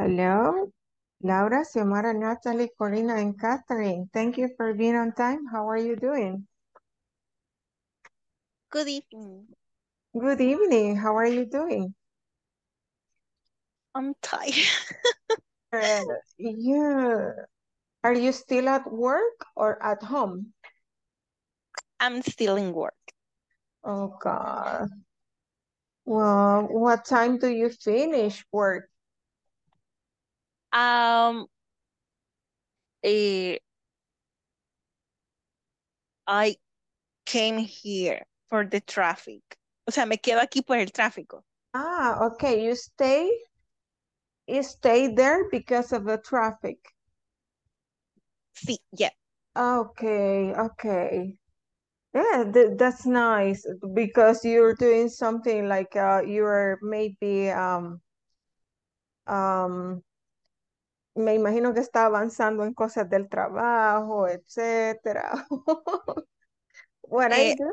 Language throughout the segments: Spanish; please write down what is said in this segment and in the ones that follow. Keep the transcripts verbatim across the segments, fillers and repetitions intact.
Hello, Laura, Xiomara, Natalie, Corina, and Catherine. Thank you for being on time. How are you doing? Good evening. Good evening. How are you doing? I'm tired. uh, yeah. Are you still at work or at home? I'm still in work. Oh, God. Well, what time do you finish work? Um, eh, I came here for the traffic. O sea, me quedo aquí por el tráfico. Ah, okay. You stay, you stay there because of the traffic. Sí, yeah. Okay, okay. Yeah, th that's nice because you're doing something like uh, you're maybe um um. Me imagino que está avanzando en cosas del trabajo, etcétera. What eh, I do?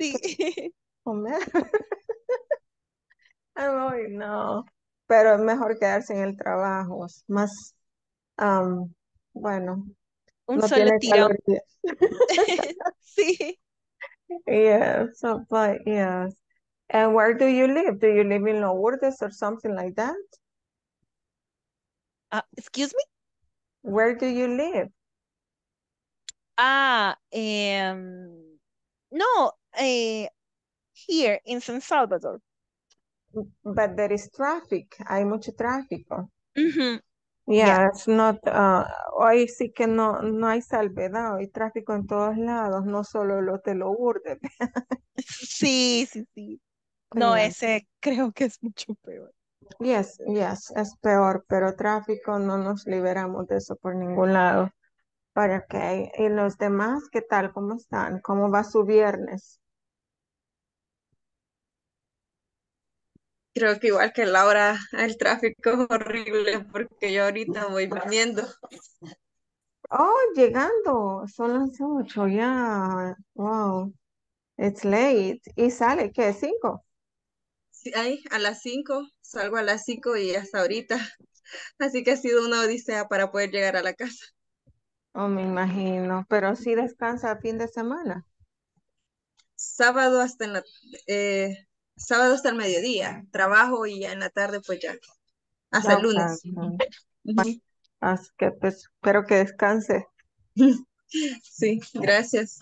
Sí. Oh, no. Pero es mejor quedarse en el trabajo. Es más, um, bueno. Un no solo tiro. Sí. Yeah, so, but yes. And where do you live? Do you live in Lourdes or something like that? Uh, excuse me? Where do you live? Ah, um, no, uh, here in San Salvador. But there is traffic. Hay mucho tráfico. Mm-hmm. Yeah, yeah, it's not, uh, hoy sí que no, no hay salvedad. Hay tráfico en todos lados, no solo los de Lourdes. Sí, sí, sí. No, yeah. Ese creo que es mucho peor. Yes, yes, es peor, pero tráfico no nos liberamos de eso por ningún lado. Pero ok, ¿y los demás qué tal? ¿Cómo están? ¿Cómo va su viernes? Creo que igual que Laura, el tráfico es horrible porque yo ahorita voy durmiendo. Oh, llegando, son las ocho, ya. Yeah. Wow, it's late. ¿Y sale qué? ¿Cinco? Ahí, a las cinco, salgo a las cinco y hasta ahorita. Así que ha sido una odisea para poder llegar a la casa. Oh, me imagino. Pero sí descansa a fin de semana. Sábado hasta en la, eh, sábado hasta el mediodía. Trabajo y ya en la tarde pues ya. Hasta ya, el lunes. Claro. Así que pues espero que descanse. Sí, gracias.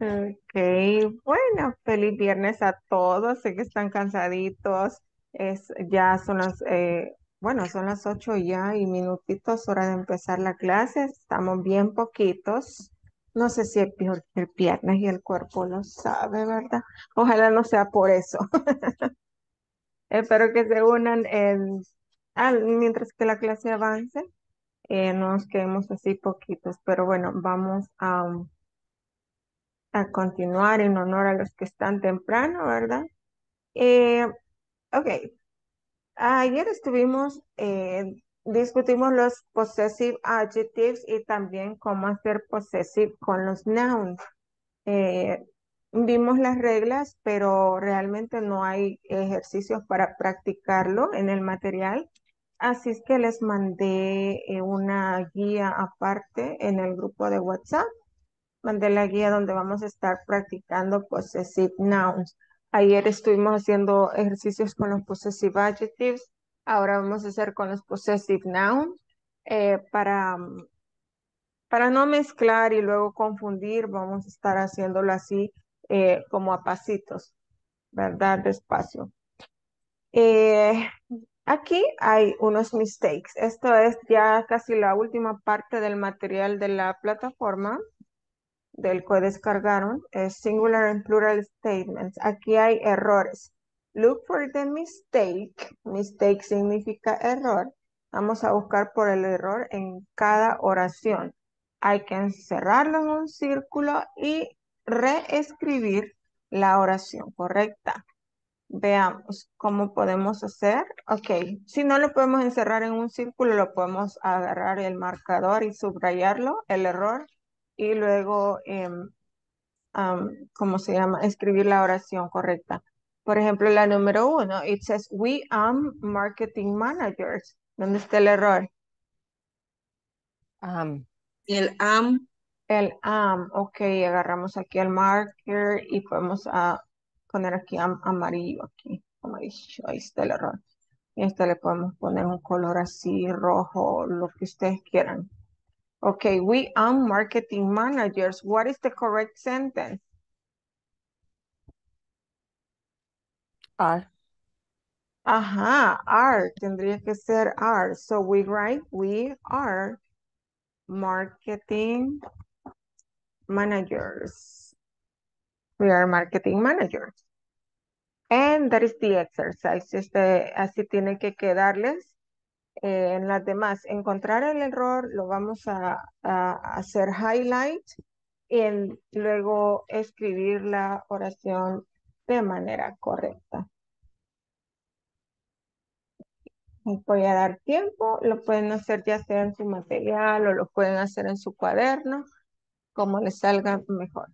Ok, bueno, feliz viernes a todos, sé que están cansaditos, es, ya son las, eh, bueno, son las ocho ya y minutitos, hora de empezar la clase, estamos bien poquitos, no sé si es peor que el viernes y el cuerpo lo sabe, ¿verdad? Ojalá no sea por eso. Espero que se unan en, al, mientras que la clase avance, eh, nos quedemos así poquitos, pero bueno, vamos a... a continuar en honor a los que están temprano, ¿verdad? Eh, ok, ayer estuvimos, eh, discutimos los possessive adjectives y también cómo hacer possessive con los nouns. Eh, vimos las reglas, pero realmente no hay ejercicios para practicarlo en el material. Así es que les mandé eh, una guía aparte en el grupo de WhatsApp. Mandé la guía donde vamos a estar practicando possessive nouns. Ayer estuvimos haciendo ejercicios con los possessive adjectives. Ahora vamos a hacer con los possessive nouns. Eh, para, para no mezclar y luego confundir, vamos a estar haciéndolo así eh, como a pasitos, ¿verdad? Despacio. Eh, aquí hay unos mistakes. Esto es ya casi la última parte del material de la plataforma. Del que descargaron, es singular and plural statements. Aquí hay errores. Look for the mistake. Mistake significa error. Vamos a buscar por el error en cada oración. Hay que encerrarlo en un círculo y reescribir la oración correcta. Veamos cómo podemos hacer. Ok, si no lo podemos encerrar en un círculo, lo podemos agarrar el marcador y subrayarlo, el error. Y luego, eh, um, ¿cómo se llama? Escribir la oración correcta. Por ejemplo, la número uno, it says, we am marketing managers. ¿Dónde está el error? Um. El am. Um. El am. Um. Ok, agarramos aquí el marker y podemos uh, poner aquí am, amarillo. Aquí, amarillo. Ahí está el error. Y esta le podemos poner un color así, rojo, lo que ustedes quieran. Ok, we am marketing managers. What is the correct sentence? Are. Ajá, are. Tendría que ser are. So we write, we are marketing managers. We are marketing managers. And that is the exercise. Este, así tiene que quedarles eh, en las demás. Encontrar el error, lo vamos a, a hacer highlight y luego escribir la oración de manera correcta. Les voy a dar tiempo, lo pueden hacer ya sea en su material o lo pueden hacer en su cuaderno, como les salga mejor.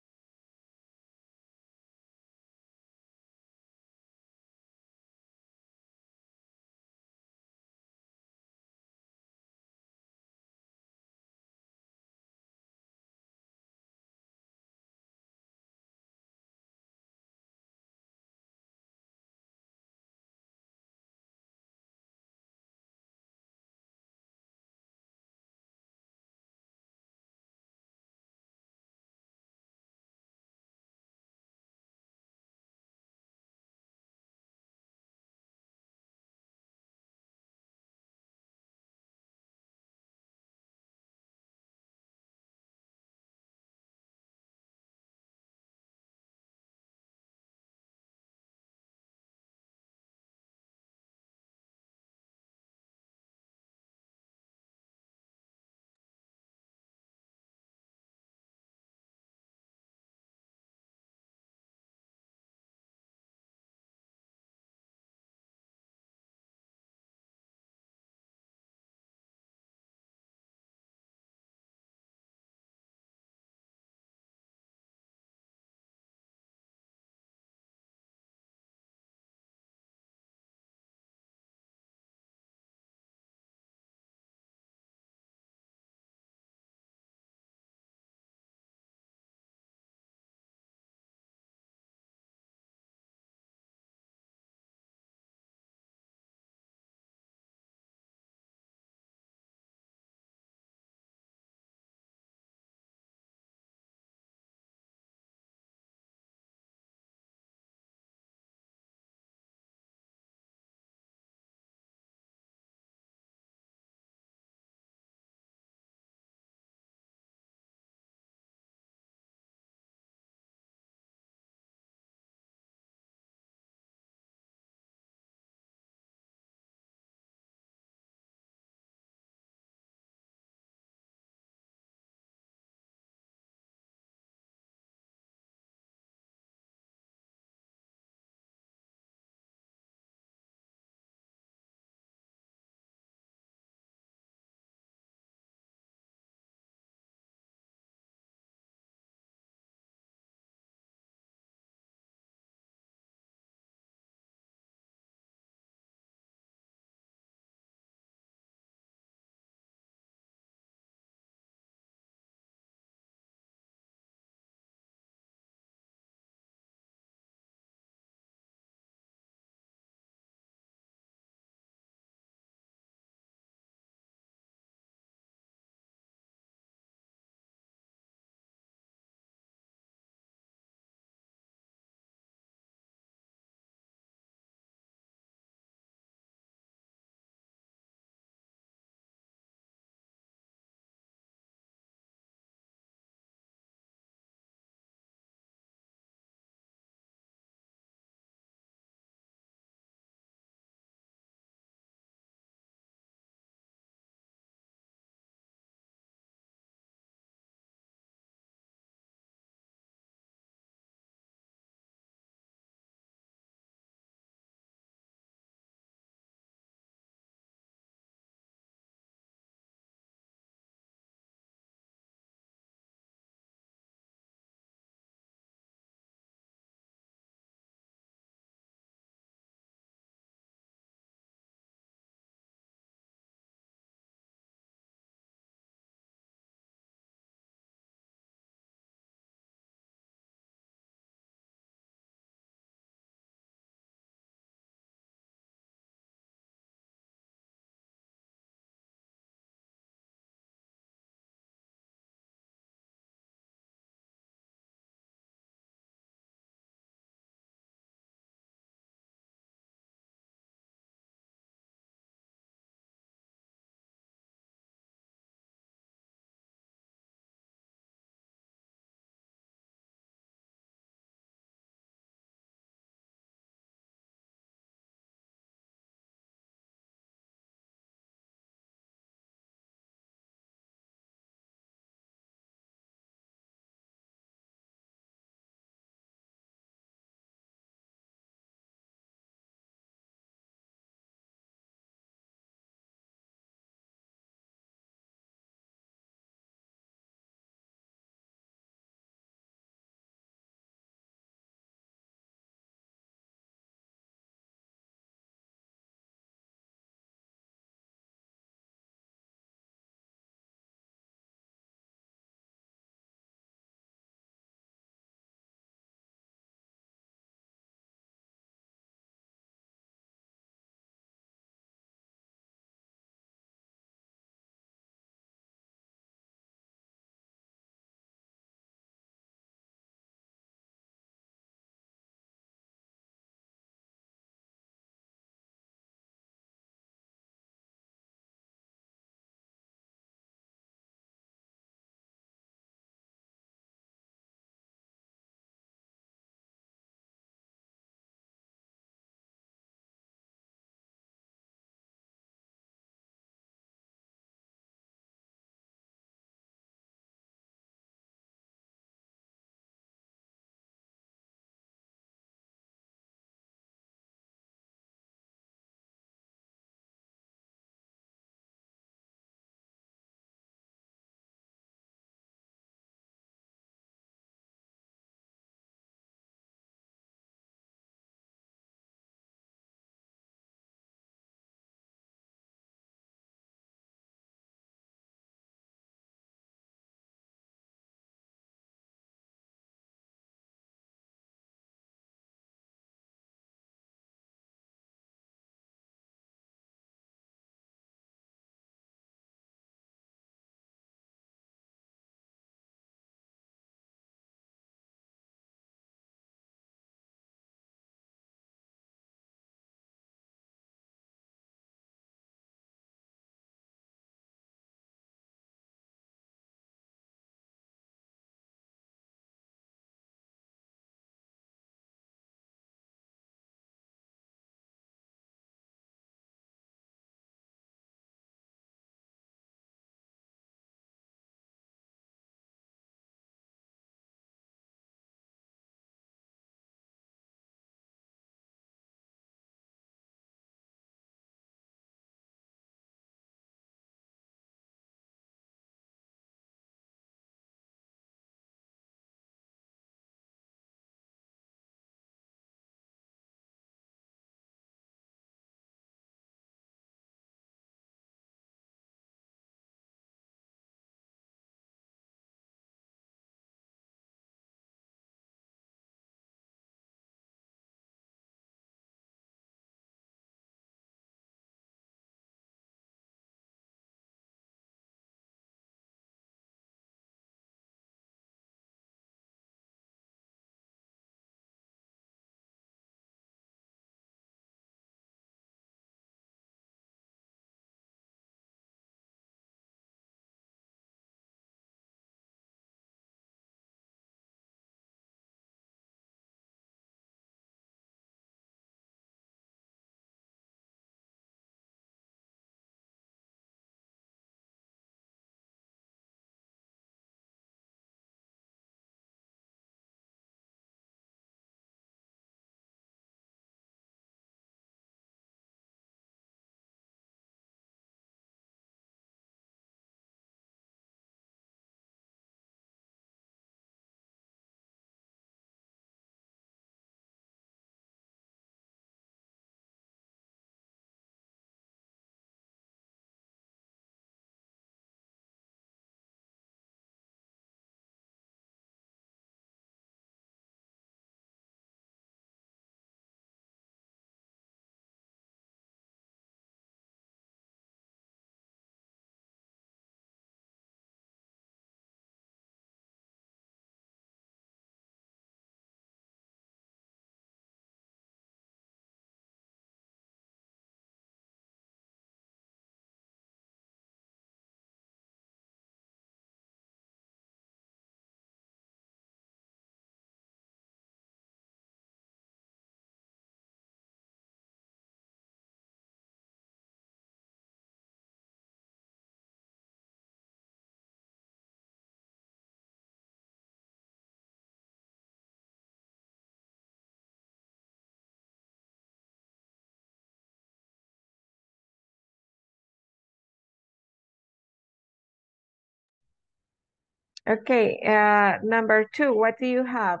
Okay, uh, number two, what do you have?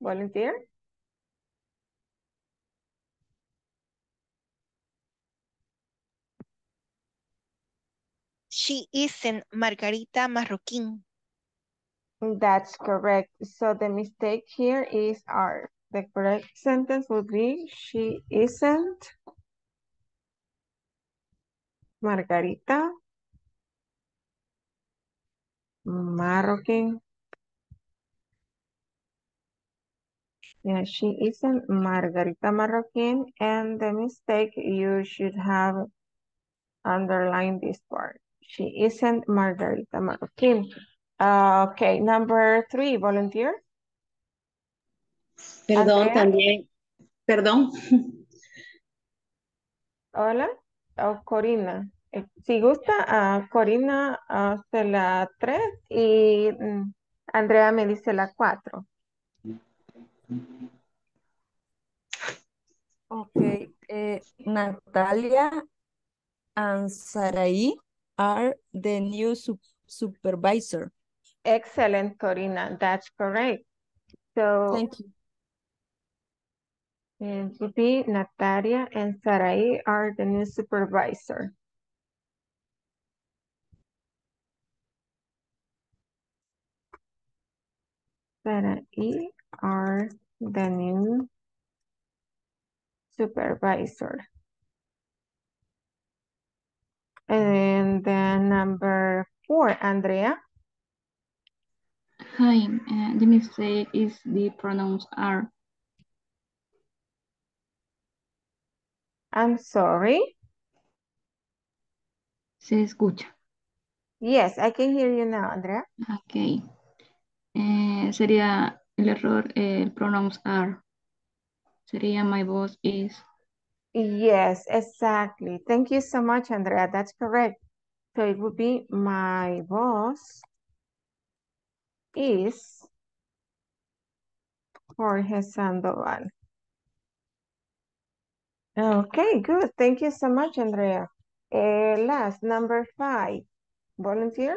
Volunteer? She isn't Margarita Marroquín. That's correct. So the mistake here is R. The correct sentence would be she isn't Margarita Marroquín. Yeah, she isn't Margarita Marroquín, and the mistake you should have underlined this part. She isn't Margarita Marroquín. Uh, okay, number three, volunteer. Perdón, Andrea. También. Perdón. Hola. Oh, Corina. Eh, si gusta, a uh, Corina hace uh, la tres y mm, Andrea me dice la cuatro. Ok. Eh, Natalia and Sarai are the new su supervisor. Excellent, Corina. That's correct. So, thank you. And would be Natalia and Sarai are the new supervisor. Sarai are the new supervisor. And then number four, Andrea. Hi, uh, the mistake is the pronouns are. I'm sorry. Se escucha. Yes, I can hear you now, Andrea. Okay. Eh, sería el error, eh, el pronouns are. Sería my boss is. Yes, exactly. Thank you so much, Andrea. That's correct. So it would be my boss is Jorge Sandoval. Okay, good. Thank you so much, Andrea. Uh, last, number five. Volunteer?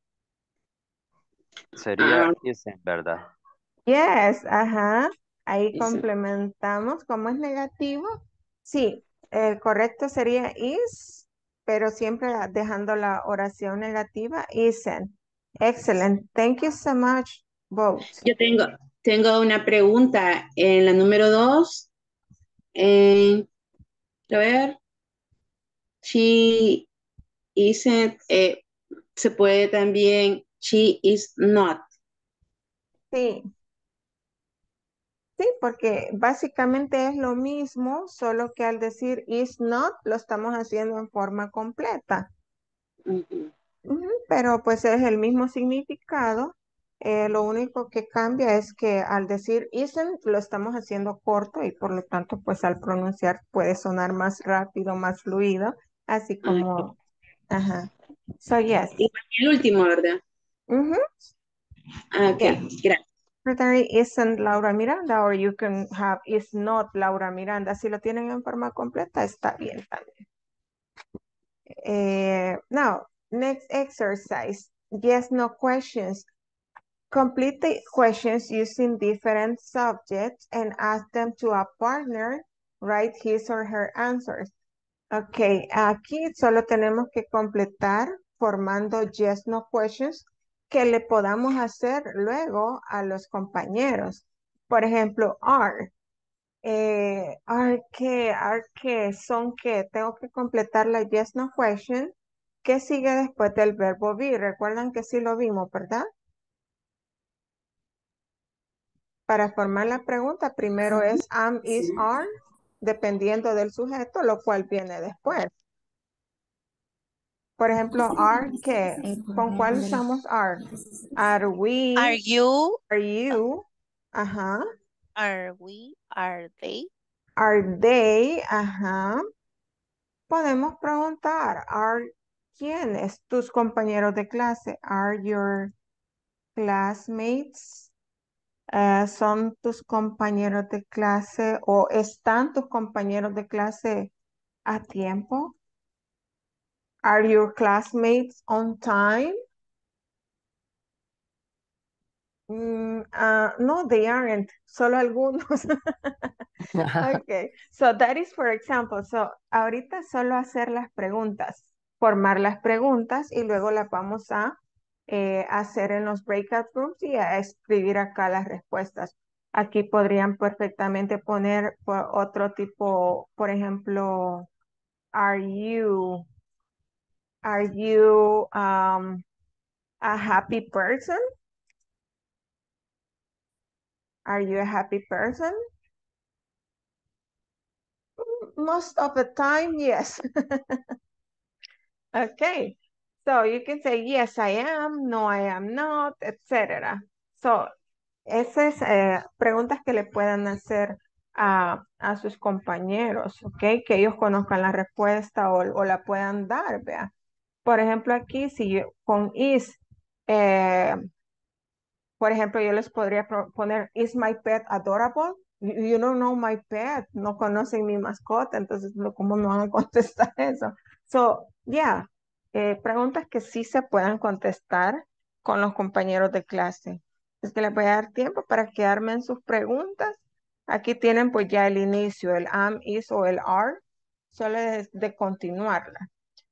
Sería um, isn't, ¿verdad? Yes, ajá. Ahí isn't. Complementamos. Como es negativo, sí. El correcto sería is, pero siempre dejando la oración negativa, isn't. Excellent. Thank you so much, both. Yo tengo, tengo una pregunta en la número dos. Eh, a ver. She isn't, eh, se puede también, she is not. Sí. Sí, porque básicamente es lo mismo, solo que al decir is not, lo estamos haciendo en forma completa. Uh-huh. Pero pues es el mismo significado. Eh, lo único que cambia es que al decir isn't, lo estamos haciendo corto y por lo tanto pues al pronunciar puede sonar más rápido, más fluido, así como... Uh-huh. Ajá. So yes. Y el último, ¿verdad? Uh-huh. Ok, yeah. Gracias. Secretary isn't Laura Miranda, or you can have is not Laura Miranda. Si lo tienen en forma completa, está bien también. Eh, now, next exercise. Yes, no questions. Complete the questions using different subjects and ask them to a partner, write his or her answers. Okay, aquí solo tenemos que completar formando yes, no questions que le podamos hacer luego a los compañeros. Por ejemplo, are. Eh, are qué, are qué, son qué. Tengo que completar la yes, no question. ¿Qué sigue después del verbo be? Recuerdan que sí lo vimos, ¿verdad? Para formar la pregunta, primero es am, is, are, dependiendo del sujeto, lo cual viene después. Por ejemplo, are, ¿qué? ¿Con cuál usamos are? Are we? Are you? Are you? Ajá. Are we? Are they? Are they? Ajá. Podemos preguntar, are ¿quiénes? Tus compañeros de clase. Are your classmates? Uh, ¿Son tus compañeros de clase o están tus compañeros de clase a tiempo? Are your classmates on time? Mm, uh, no, they aren't. Solo algunos. Okay. So that is for example. So ahorita solo hacer las preguntas. Formar las preguntas y luego las vamos a eh, hacer en los breakout rooms y a escribir acá las respuestas. Aquí podrían perfectamente poner por otro tipo, por ejemplo, are you... Are you um, a happy person? Are you a happy person? Most of the time, yes. Okay. So you can say, yes, I am, no, I am not, etcétera. So, esas eh, preguntas que le puedan hacer a, a sus compañeros, okay, que ellos conozcan la respuesta o, o la puedan dar, vea. Por ejemplo, aquí, si yo, con is, eh, por ejemplo, yo les podría poner, is my pet adorable? You, you don't know my pet, no conocen mi mascota, entonces, ¿cómo no van a contestar eso? So, yeah, eh, preguntas que sí se puedan contestar con los compañeros de clase. Es que les voy a dar tiempo para que armen sus preguntas. Aquí tienen pues ya el inicio, el am, is o el are, solo es de continuarla.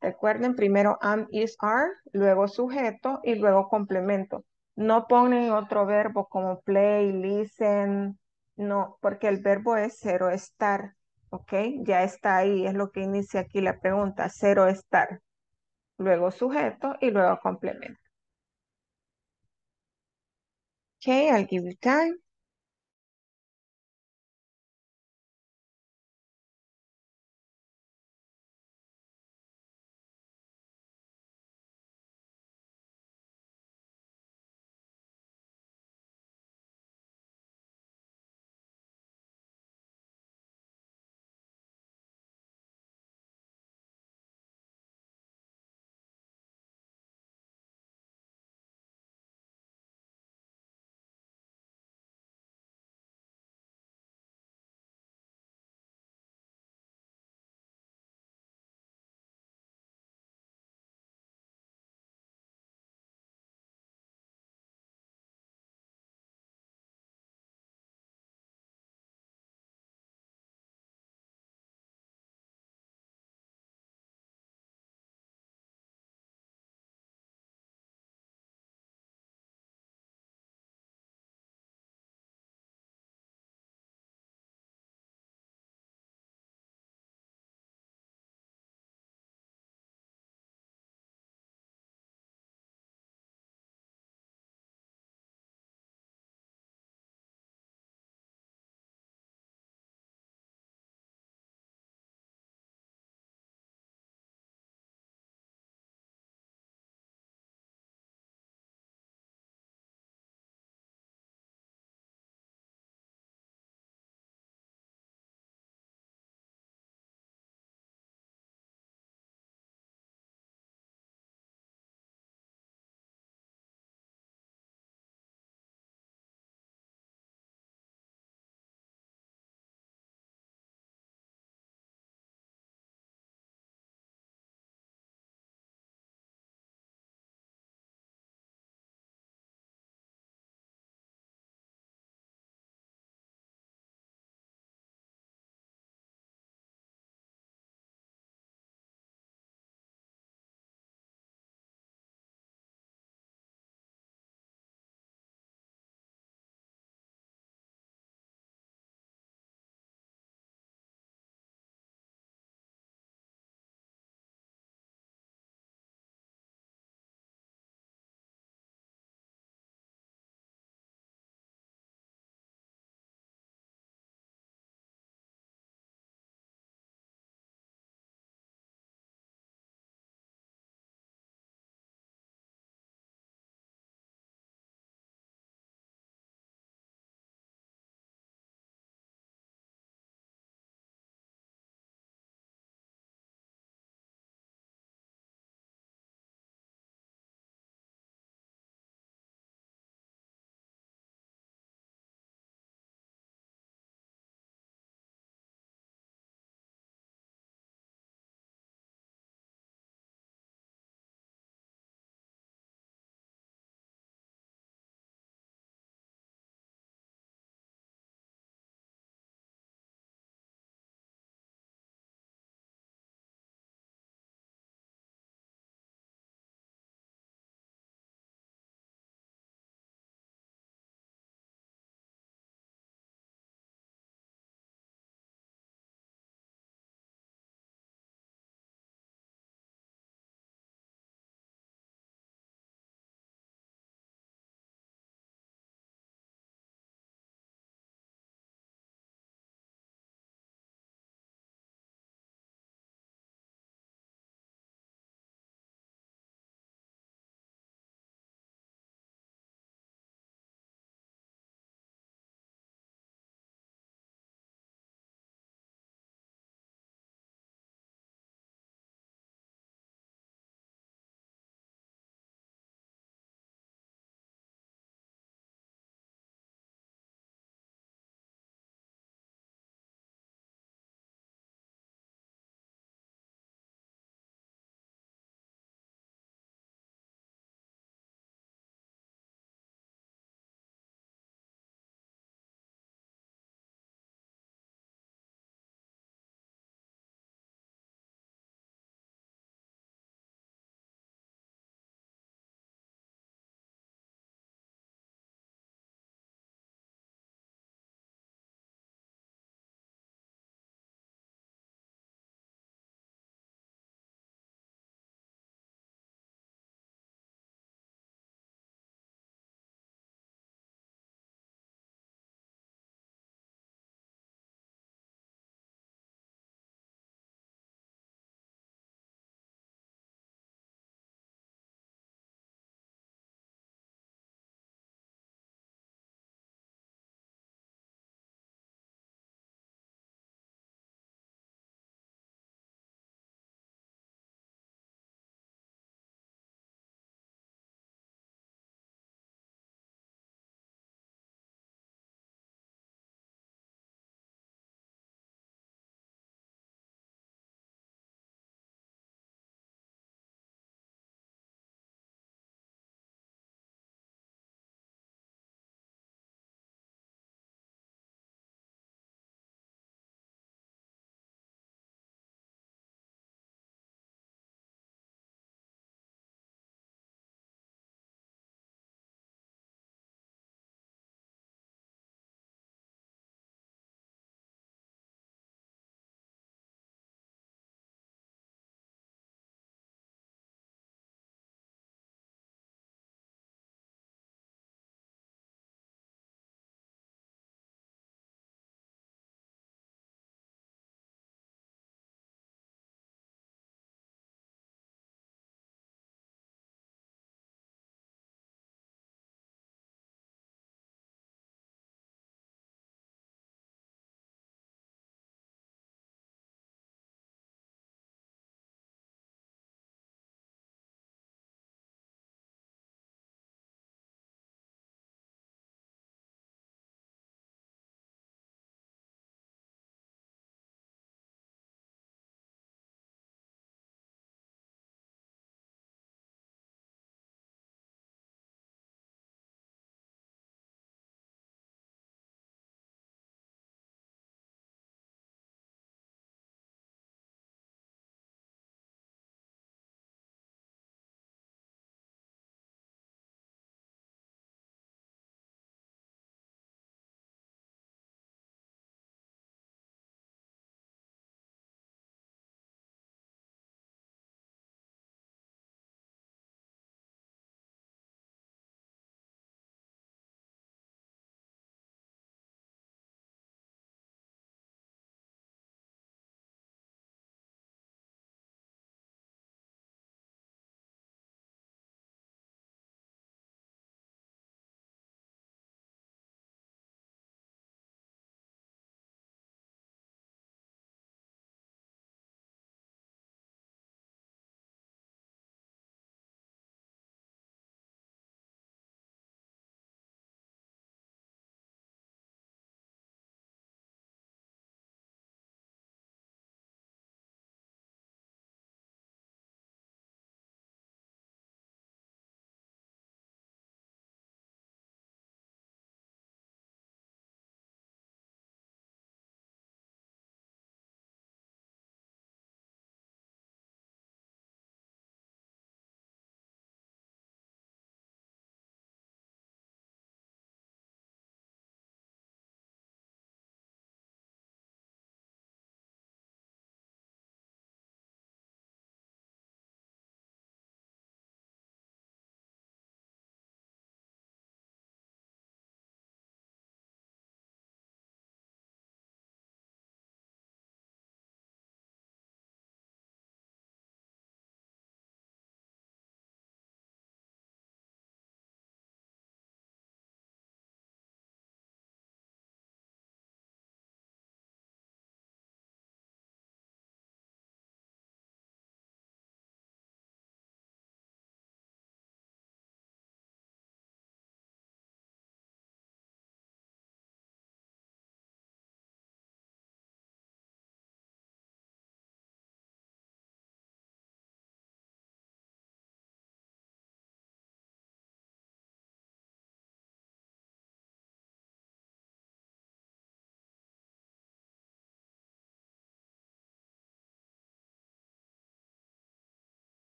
Recuerden, primero am, is, are, luego sujeto y luego complemento. No ponen otro verbo como play, listen, no, porque el verbo es cero estar, ¿ok? Ya está ahí, es lo que inicia aquí la pregunta, cero estar. Luego sujeto y luego complemento. Okay, I'll give you time.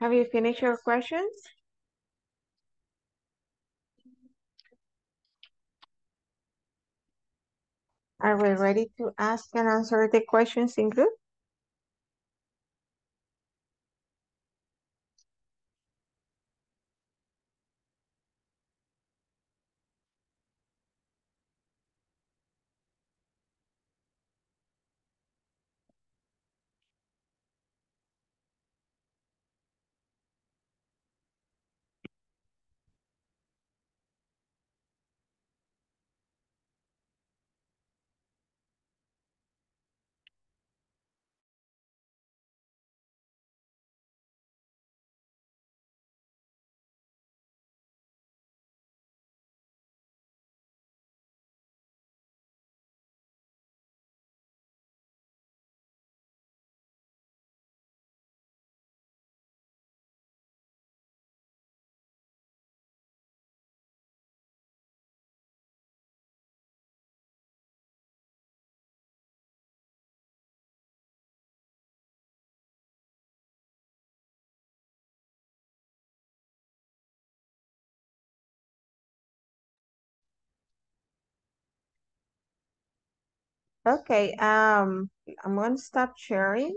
Have you finished your questions? Are we ready to ask and answer the questions in group? Okay, um, I'm going to stop sharing.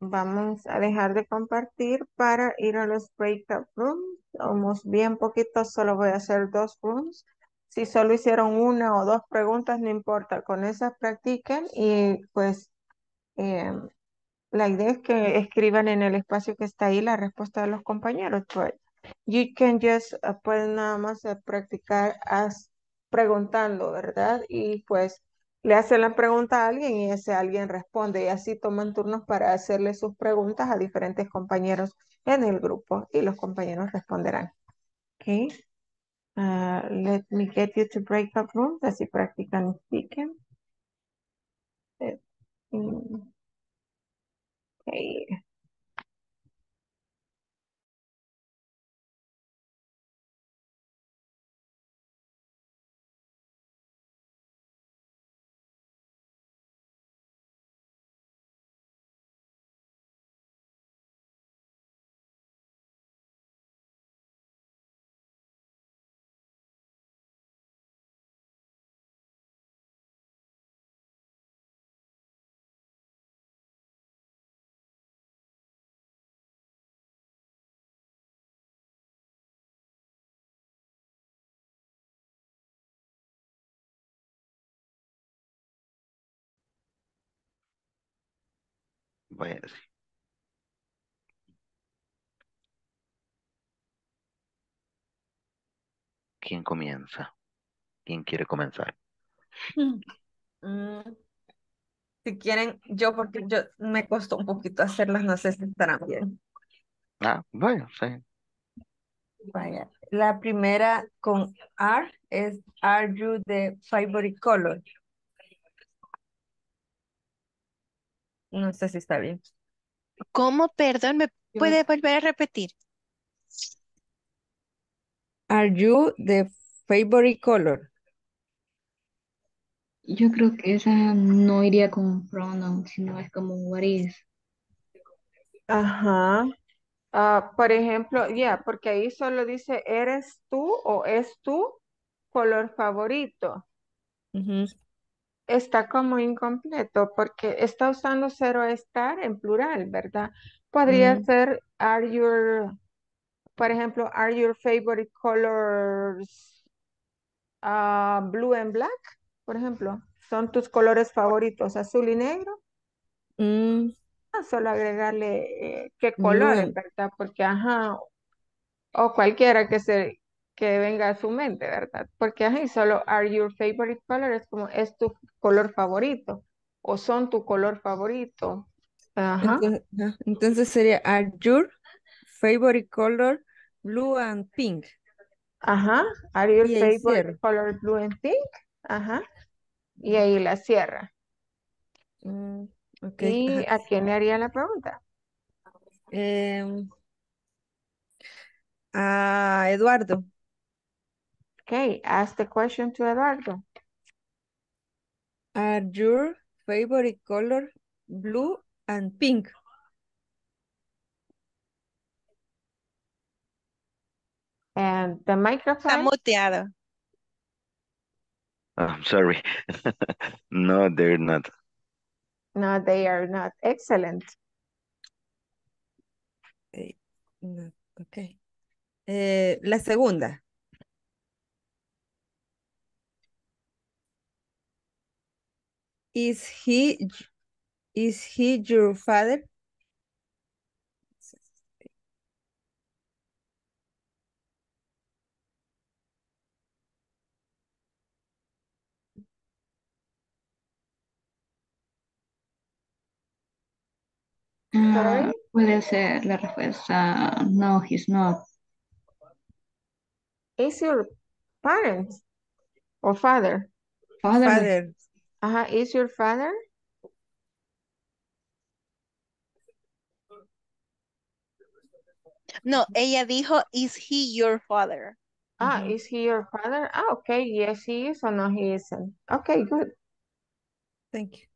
Vamos a dejar de compartir para ir a los breakout rooms. Somos bien poquitos, solo voy a hacer dos rooms. Si solo hicieron una o dos preguntas, no importa. Con esas practiquen y pues eh, la idea es que escriban en el espacio que está ahí la respuesta de los compañeros. But you can just, uh, pueden nada más uh, practicar as preguntando, ¿verdad? Y pues le hacen la pregunta a alguien y ese alguien responde y así toman turnos para hacerle sus preguntas a diferentes compañeros en el grupo y los compañeros responderán. Okay. Uh, let me get you to break up rooms, así practican speaking. Okay. Voy a decir. ¿Quién comienza? ¿Quién quiere comenzar? Mm. Si quieren, yo porque yo me costó un poquito hacerlas, no sé si estarán bien. Ah, bueno, sí. Vaya. La primera con R es Are you the favorite color? No sé si está bien. ¿Cómo? Perdón, ¿me puede volver a repetir? Are you the favorite color? Yo creo que esa no iría con un pronoun, sino es como un what is. Ajá. Uh, por ejemplo, ya, yeah, porque ahí solo dice eres tú o es tu color favorito. Uh-huh. Está como incompleto porque está usando cero estar en plural, ¿verdad? Podría mm. ser are your, por ejemplo, are your favorite colors uh, blue and black, por ejemplo. Son tus colores favoritos, azul y negro. Mm. Ah, solo agregarle eh, qué colores, mm. ¿verdad? Porque, ajá, o cualquiera que se... que venga a su mente, ¿verdad? Porque ahí solo are your favorite color es como es tu color favorito o son tu color favorito. Ajá. Entonces, entonces sería are your favorite color blue and pink. Ajá. Are your favorite color blue and pink. Ajá. Y ahí la cierra. Mm, okay. ¿Y ajá. a quién le haría la pregunta? Eh, a Eduardo. Okay, ask the question to Eduardo. Are your favorite color blue and pink? And the microphone. Está muteado. I'm sorry. No, they're not. No, they are not. Excellent. Okay. No, okay. Eh, la segunda. Is he, is he your father? Uh, puede ser la respuesta, no, he's not. Is your parents or father? Father. Father. Ajá, is your father? No, ella dijo, is he your father? Ah, mm-hmm. Is he your father? Ah, okay, yes he is or no he isn't. Okay, good. Thank you.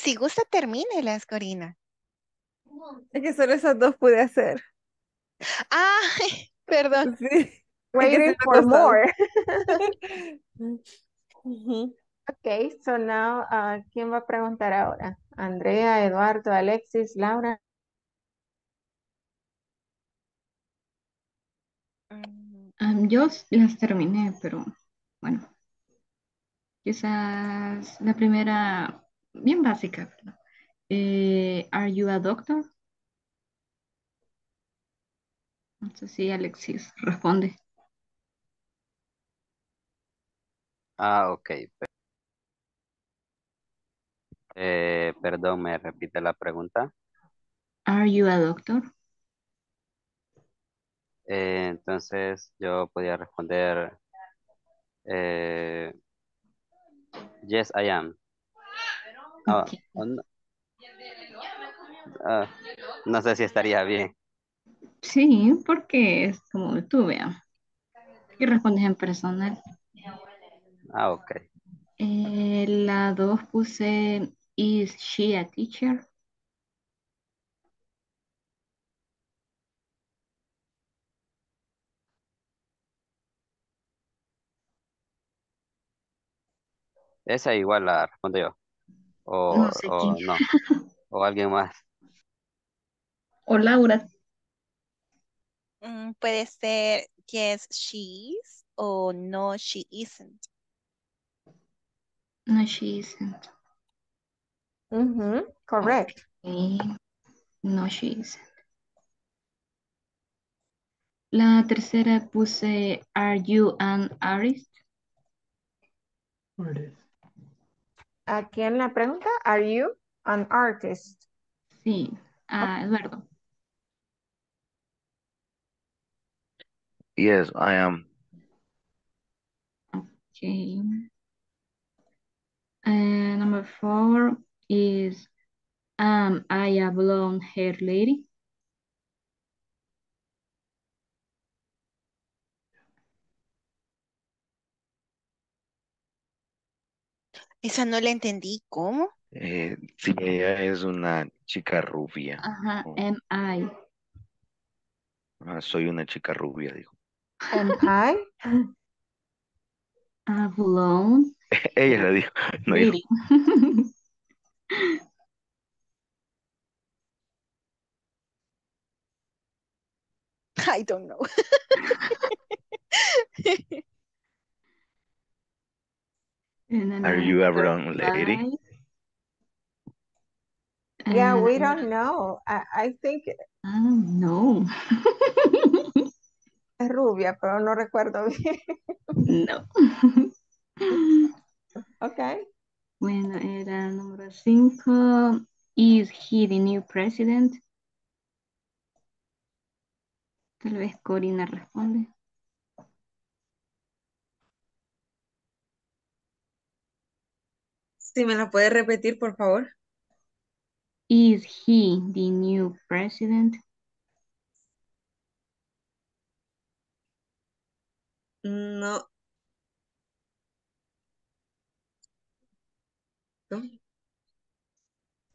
Si gusta, termínelas, Corina. Es que solo esas dos pude hacer. Ah, perdón. Sí. Waiting for more. uh-huh. Ok, so now, uh, ¿quién va a preguntar ahora? Andrea, Eduardo, Alexis, Laura. Um, yo las terminé, pero bueno. Quizás la primera... Bien básica. Eh, are you a doctor? No sé si Alexis responde. Ah, ok. Eh, perdón, ¿me repite la pregunta? Are you a doctor? Eh, entonces yo podía responder eh, yes, I am. Oh, oh, no. Oh, no sé si estaría bien. Sí, porque es como tú veas. Y respondes en personal. Ah, ok. Eh, la dos puse, ¿is she a teacher? Esa igual la respondo yo. O no, sé o, no. o alguien más. O Laura. Mm, puede ser yes, she is o no, she isn't. No, she isn't. Mm-hmm. Correct. Okay. No, she isn't. La tercera puse, are you an artist? Artist. ¿A quién la pregunta? ¿Are you an artist? Sí, a Eduardo. Yes, I am. Okay. Uh, number four is, am I a blonde hair lady? Esa no la entendí, ¿cómo? Eh, si ella es una chica rubia. Ajá, am I. Ah, soy una chica rubia, digo. Am I? A blonde. Ella la dijo, no yo. I don't know. Are you a brown lady? Yeah, we don't know. I, I think... Oh, no. Es rubia, pero no recuerdo bien. No. Okay. Bueno, era número cinco. Is he the new president? Tal vez Corina responde. Si me la puede repetir, por favor. Is he the new president? No. No.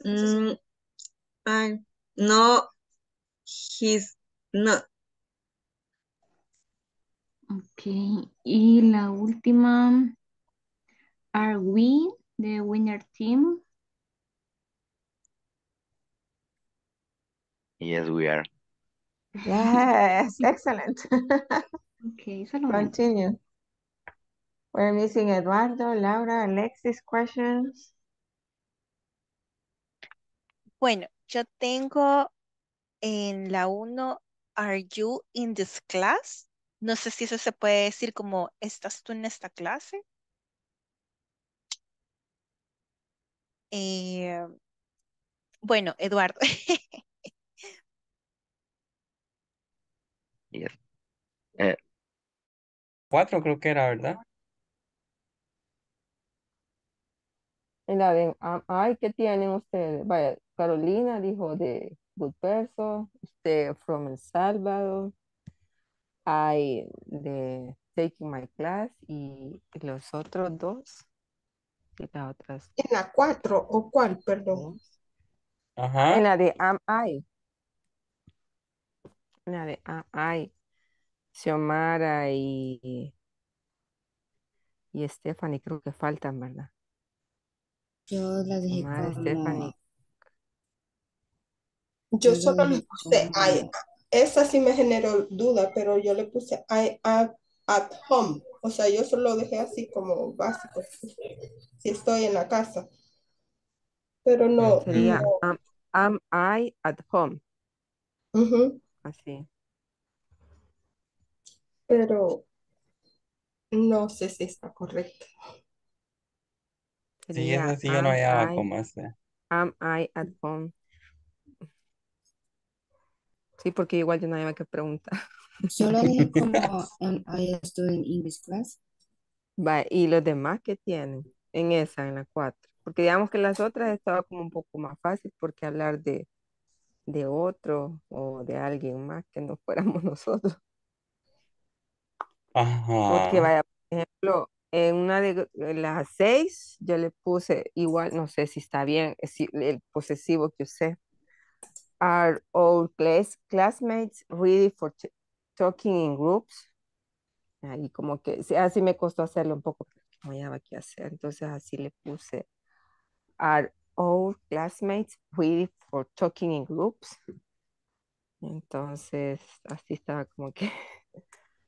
Mm, I, no, he's not. Okay, y la última. Are we the winner team? Yes, we are. Yes, excellent. Okay, so continue. We're missing Eduardo, Laura, Alexis, questions. Bueno, yo tengo en la uno, are you in this class? No sé si eso se puede decir como, ¿estás tú en esta clase? Eh, bueno, Eduardo. Yes. Eh. Cuatro creo que era, ¿verdad? Y la ven, ay, ¿qué tienen ustedes? Vaya, Carolina dijo de Good Person, usted from El Salvador, I de Taking My Class y los otros dos. Y la otra. ¿En la cuatro o cuál, perdón? Ajá. En la de Am I. La de A I, Xiomara y, y Stephanie creo que faltan, ¿verdad? Yo la dejé Xiomara, como... Stephanie. Yo solo le puse I. Esa sí me generó duda, pero yo le puse I at, at home. O sea, yo solo dejé así como básico. Si estoy en la casa. Pero no. Sería, no. Am, am I at home. Uh-huh. Así. Pero no sé si está correcto. Sí, Sería, eso sí yo no hallaba cómo hacer. Am I at home. Sí, porque igual yo no había que preguntar. Solo dije como am I estoy en English class. Va, y los demás que tienen en esa, en la cuatro. Porque digamos que las otras estaba como un poco más fácil porque hablar de de otro o de alguien más que no fuéramos nosotros. Ajá. Porque vaya, por ejemplo, en una de las seis yo le puse igual, no sé si está bien si, el posesivo que usé. Are all class, classmates ready for talking in groups? Ahí como que, así me costó hacerlo un poco, no había que hacer, entonces así le puse. Are all classmates ready for talking in groups. Entonces, así estaba como que.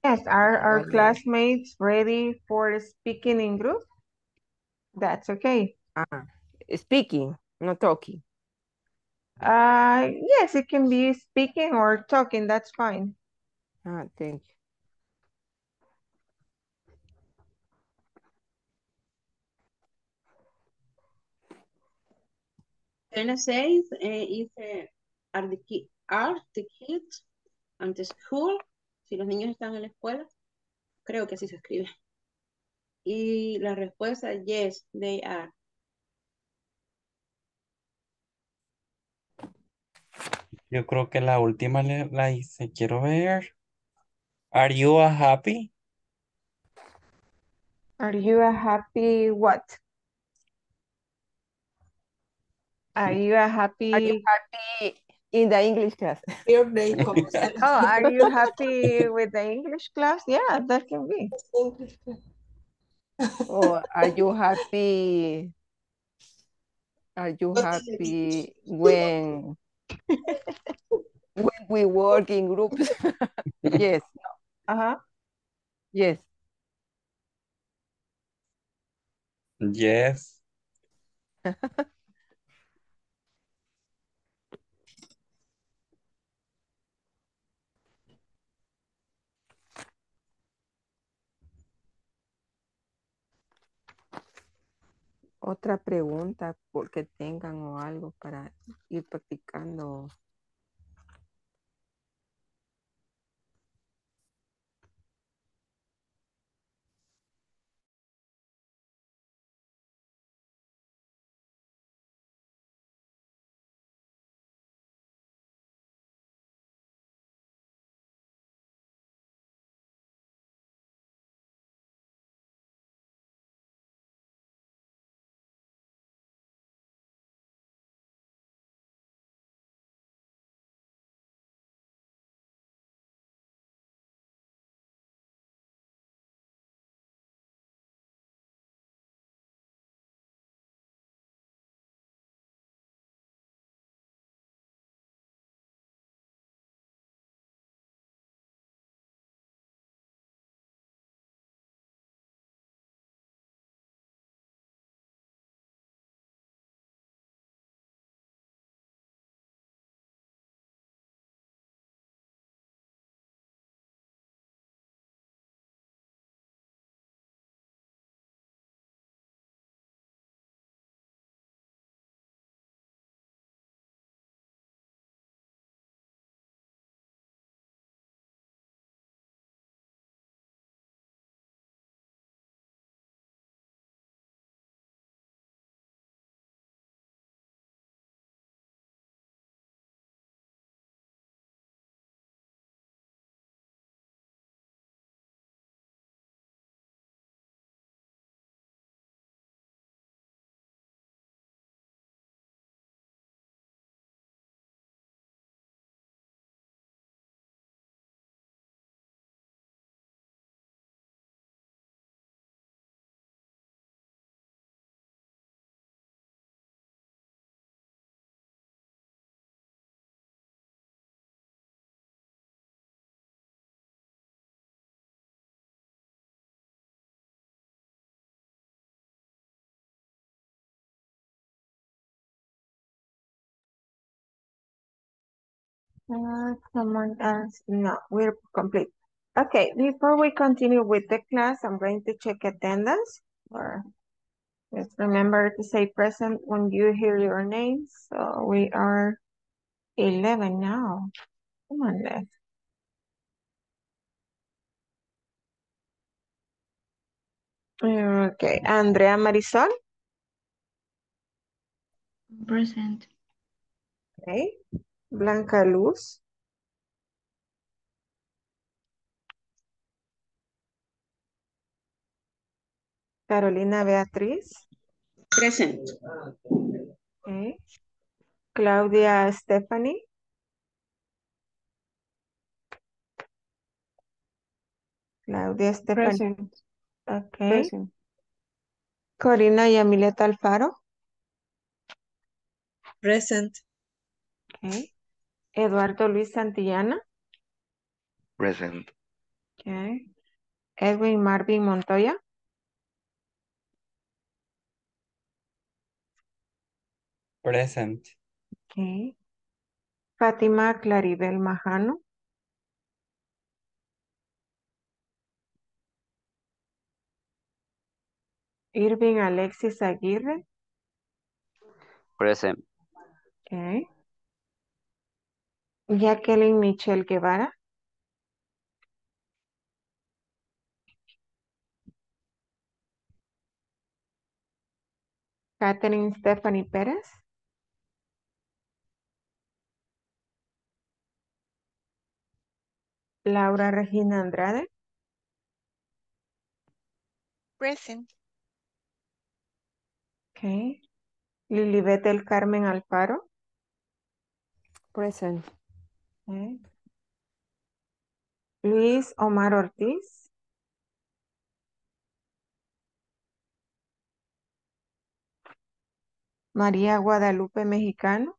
Yes, are our vale. classmates ready for speaking in group? That's okay. Ah, speaking, not talking. Uh, yes, it can be speaking or talking. That's fine. Ah, thank you. En la seis dice, are the kids, are the kids at school? Si los niños están en la escuela, creo que así se escribe. Y la respuesta, yes, they are. Yo creo que la última la hice, quiero ver. Are you a happy? Are you a happy what? Are you happy? Are you happy in the English class? Oh, are you happy with the English class? Yeah, that can be. Oh, are you happy? Are you happy when when we work in groups? Yes. Uh-huh. Yes. Yes. Otra pregunta porque tengan o algo para ir practicando. Uh, someone else? No, we're complete. Okay, before we continue with the class, I'm going to check attendance. Or just remember to say present when you hear your name. So we are eleven now. Come on, let's. Okay, Andrea Marisol. Present. Okay. Blanca Luz. Carolina Beatriz. Present. Okay. Claudia Stephanie. Claudia Stephanie. Present. Okay. Present. Corina y Emilia Alfaro. Present. Okay. Eduardo Luis Santillana. Present. Okay. Edwin Marvin Montoya. Present. Okay. Fátima Claribel Majano. Irving Alexis Aguirre. Present. Okay. Jacqueline Michelle Guevara. Catherine Stephanie Pérez. Laura Regina Andrade. Present. Okay. Lilibetel Carmen Alfaro. Present. Okay. Luis Omar Ortiz. María Guadalupe Mexicano.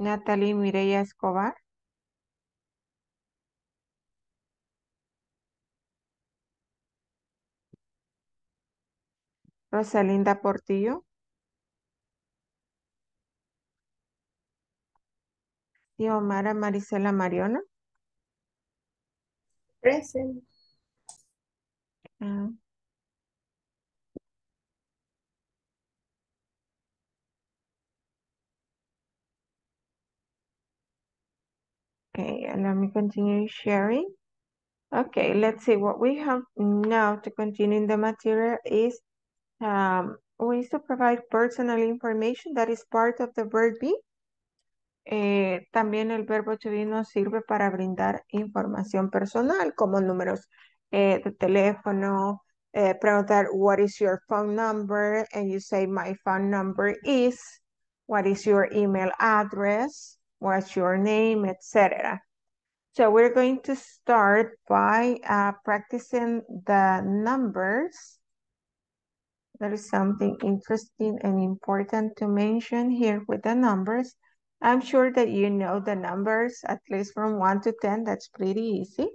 Natalie Mireya Escobar. Rosalinda Portillo. Xiomara Maricela Mariona. Present. Uh, okay, let me continue sharing. Okay, let's see what we have now to continue in the material is Um, we used to provide personal information that is part of the verb be. Eh, también el verbo to be nos sirve para brindar información personal, como números eh, de teléfono, eh, preguntar what is your phone number, and you say my phone number is, what is your email address, what's your name, et cetera. So we're going to start by uh, practicing the numbers. There is something interesting and important to mention here with the numbers. I'm sure that you know the numbers, at least from one to ten. That's pretty easy.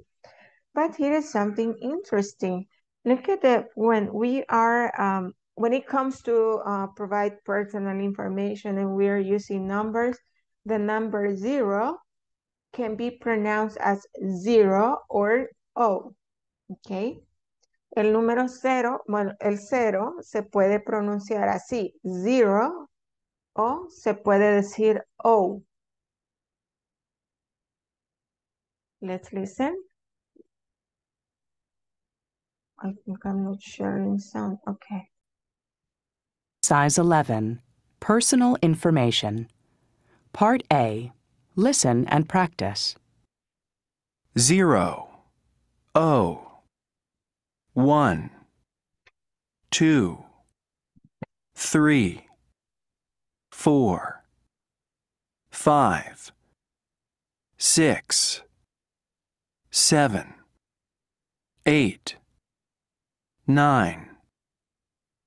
But here is something interesting. Look at the, when we are, um, when it comes to uh, provide personal information and we are using numbers, the number zero can be pronounced as zero or O, okay? El número cero, bueno, el cero se puede pronunciar así, zero, o se puede decir O. Let's listen. I think I'm not sharing sound. Okay. Size eleven, personal information. Part A, listen and practice. Zero, O. One, two, three, four, five, six, seven, eight, nine,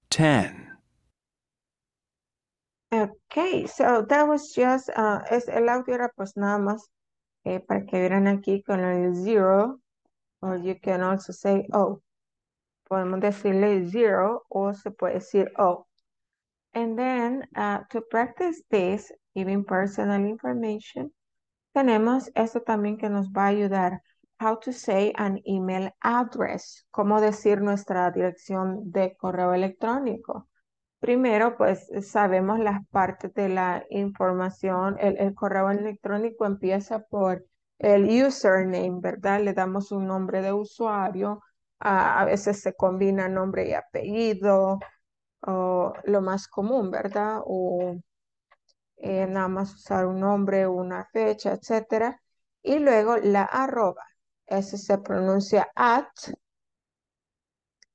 ten. Okay, so that was just, uh, es el audio era pues nada más eh, para que vieran aquí con el zero, or you can also say oh. Podemos decirle zero o se puede decir O. And then, uh, to practice this, giving personal information, tenemos esto también que nos va a ayudar. How to say an email address. Cómo decir nuestra dirección de correo electrónico. Primero, pues, sabemos las partes de la información. El, el correo electrónico empieza por el username, ¿verdad? Le damos un nombre de usuario. Uh, a veces se combina nombre y apellido. Uh, lo más común, ¿verdad? O eh, nada más usar un nombre, una fecha, etcétera. Y luego la arroba. Ese se pronuncia at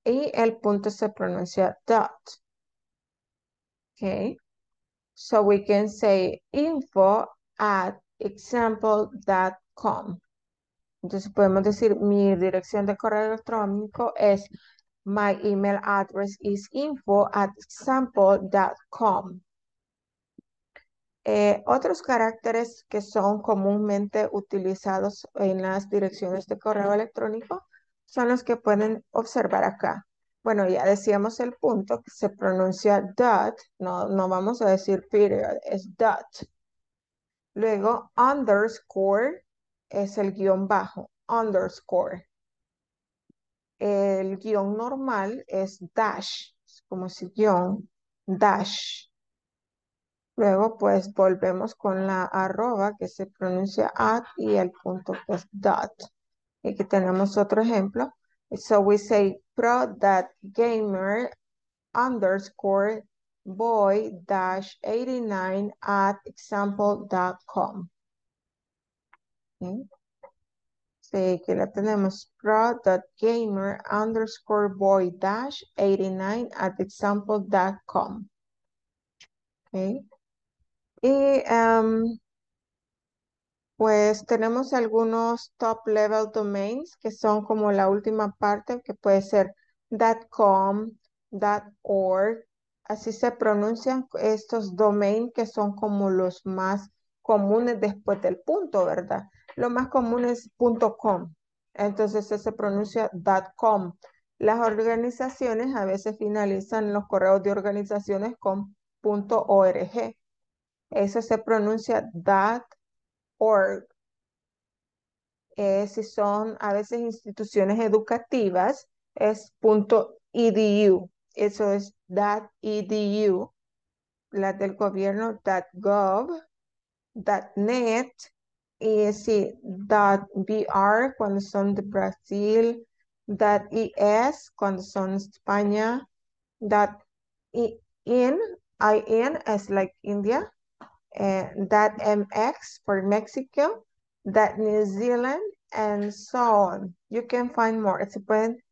y el punto se pronuncia dot. Okay. So we can say info at example punto com. Entonces podemos decir mi dirección de correo electrónico es my email address is info at example punto com. Eh, otros caracteres que son comúnmente utilizados en las direcciones de correo electrónico son los que pueden observar acá. Bueno, ya decíamos el punto que se pronuncia dot, no, no vamos a decir period, es dot. Luego, underscore es el guión bajo, underscore. El guión normal es dash, es como si guión, dash. Luego, pues, volvemos con la arroba que se pronuncia at y el punto que es dot. Y aquí tenemos otro ejemplo. So we say pro.gamer underscore boy dash eighty-nine at example punto com. ¿Sí? Sí, que la tenemos pro.gamer underscore boy dash eighty-nine at example punto com. ¿Sí? Y um, pues tenemos algunos top level domains que son como la última parte que puede ser .com, .org. Así se pronuncian estos domains que son como los más comunes después del punto, ¿verdad? Lo más común es .com. Entonces se pronuncia .com. Las organizaciones a veces finalizan los correos de organizaciones con .org. Eso se pronuncia .org. Org. Eh, si son a veces instituciones educativas, es .edu. Eso es .edu. Las del gobierno, .gov, .net, y sí, .br cuando son de Brasil, .es cuando son de España, .in, .in es like India. That uh, M X for Mexico, that New Zealand, and so on. You can find more. Se pueden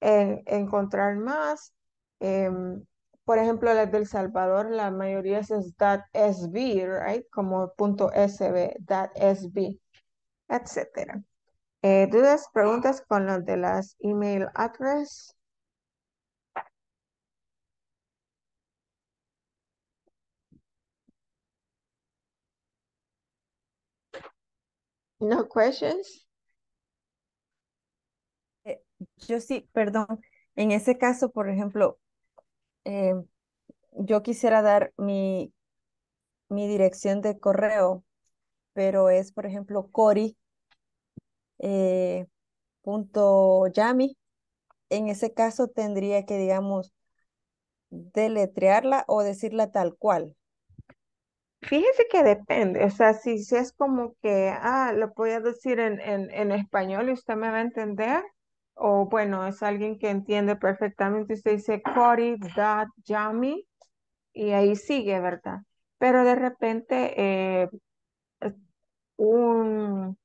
en, encontrar más. Um, por ejemplo, las del Salvador, la mayoría es .sb, right? Como .sb, .sb, etcétera. Eh, ¿Dudas, preguntas con las de las email address? No questions. Eh, yo sí, perdón. En ese caso, por ejemplo, eh, yo quisiera dar mi, mi dirección de correo, pero es, por ejemplo, Cori eh, punto Yami. En ese caso tendría que, digamos, deletrearla o decirla tal cual. Fíjese que depende, o sea, si, si es como que, ah, lo voy a decir en, en, en español y usted me va a entender, o bueno, es alguien que entiende perfectamente, usted dice Cori.yami y ahí sigue, ¿verdad? Pero de repente, eh, un,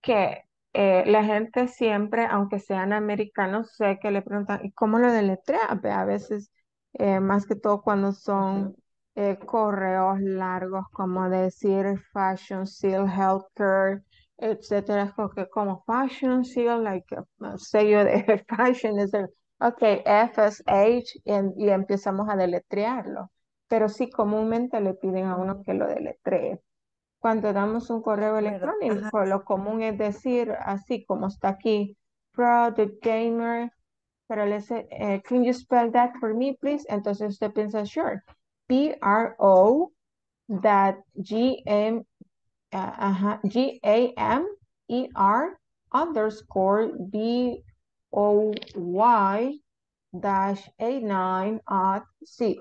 que eh, la gente siempre, aunque sean americanos, sé que le preguntan, ¿y cómo lo deletrea? A veces, eh, más que todo cuando son... Eh, correos largos, como decir Fashion Seal Healthcare, etcétera, porque como Fashion Seal, like uh, sello de Fashion, es el, ok, F S H, y, y empezamos a deletrearlo. Pero sí, comúnmente le piden a uno que lo deletree. Cuando damos un correo electrónico, ajá, lo común es decir, así como está aquí, Pro the Gamer, Pero le dice, eh, can you spell that for me, please? Entonces usted piensa, sure. P R O that G M, uh, uh-huh, G A M E R underscore B O Y dash A nueve at C.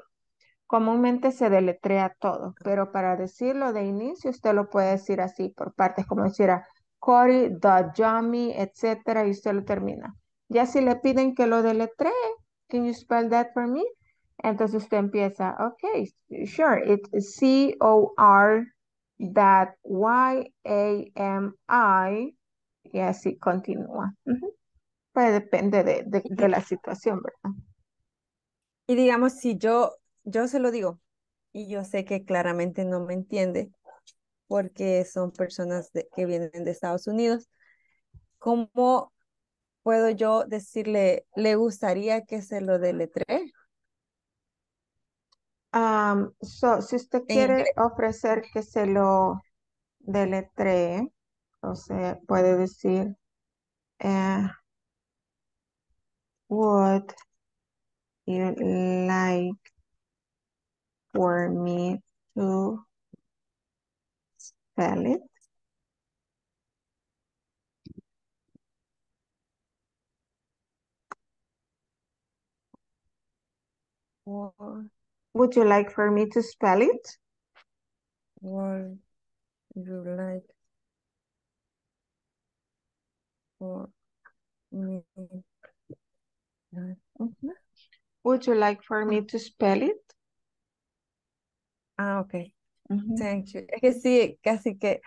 Comúnmente se deletrea todo, pero para decirlo de inicio usted lo puede decir así por partes, como decir a Cory, the Jami, etcétera, y usted lo termina. Ya si le piden que lo deletree, can you spell that for me? Entonces usted empieza, ok, sure, it's C O R that Y A M I, y así continúa. Uh-huh. Pues depende de, de, de la situación, ¿verdad? Y digamos, si yo... Yo se lo digo, y yo sé que claramente no me entiende, porque son personas de, que vienen de Estados Unidos. ¿Cómo puedo yo decirle, le gustaría que se lo deletree? Um, so, si usted quiere en... ofrecer que se lo deletree, o sea, puede decir, uh, would you like for me to spell it? Would you like for me to spell it? Would you like for me? Would you like for me to spell it? Ah, ok. Uh-huh. Thank you. Es que sí, casi que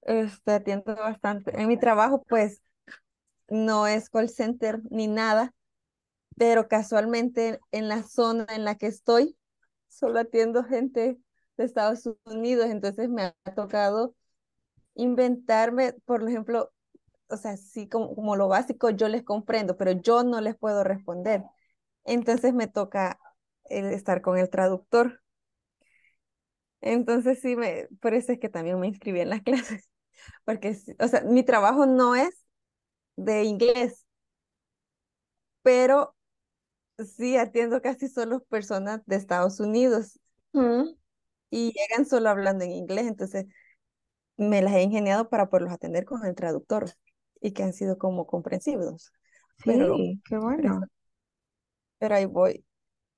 este, atiendo bastante. En mi trabajo, pues, no es call center ni nada, pero casualmente en la zona en la que estoy, solo atiendo gente de Estados Unidos, entonces me ha tocado inventarme, por ejemplo, o sea, sí, como, como lo básico, yo les comprendo, pero yo no les puedo responder. Entonces me toca eh, estar con el traductor. Entonces sí, me, por eso es que también me inscribí en las clases, porque, o sea, mi trabajo no es de inglés, pero sí atiendo casi solo personas de Estados Unidos mm. y llegan solo hablando en inglés, entonces me las he ingeniado para poderlos atender con el traductor y que han sido como comprensivos. Sí, pero, qué bueno. Pero, pero ahí voy,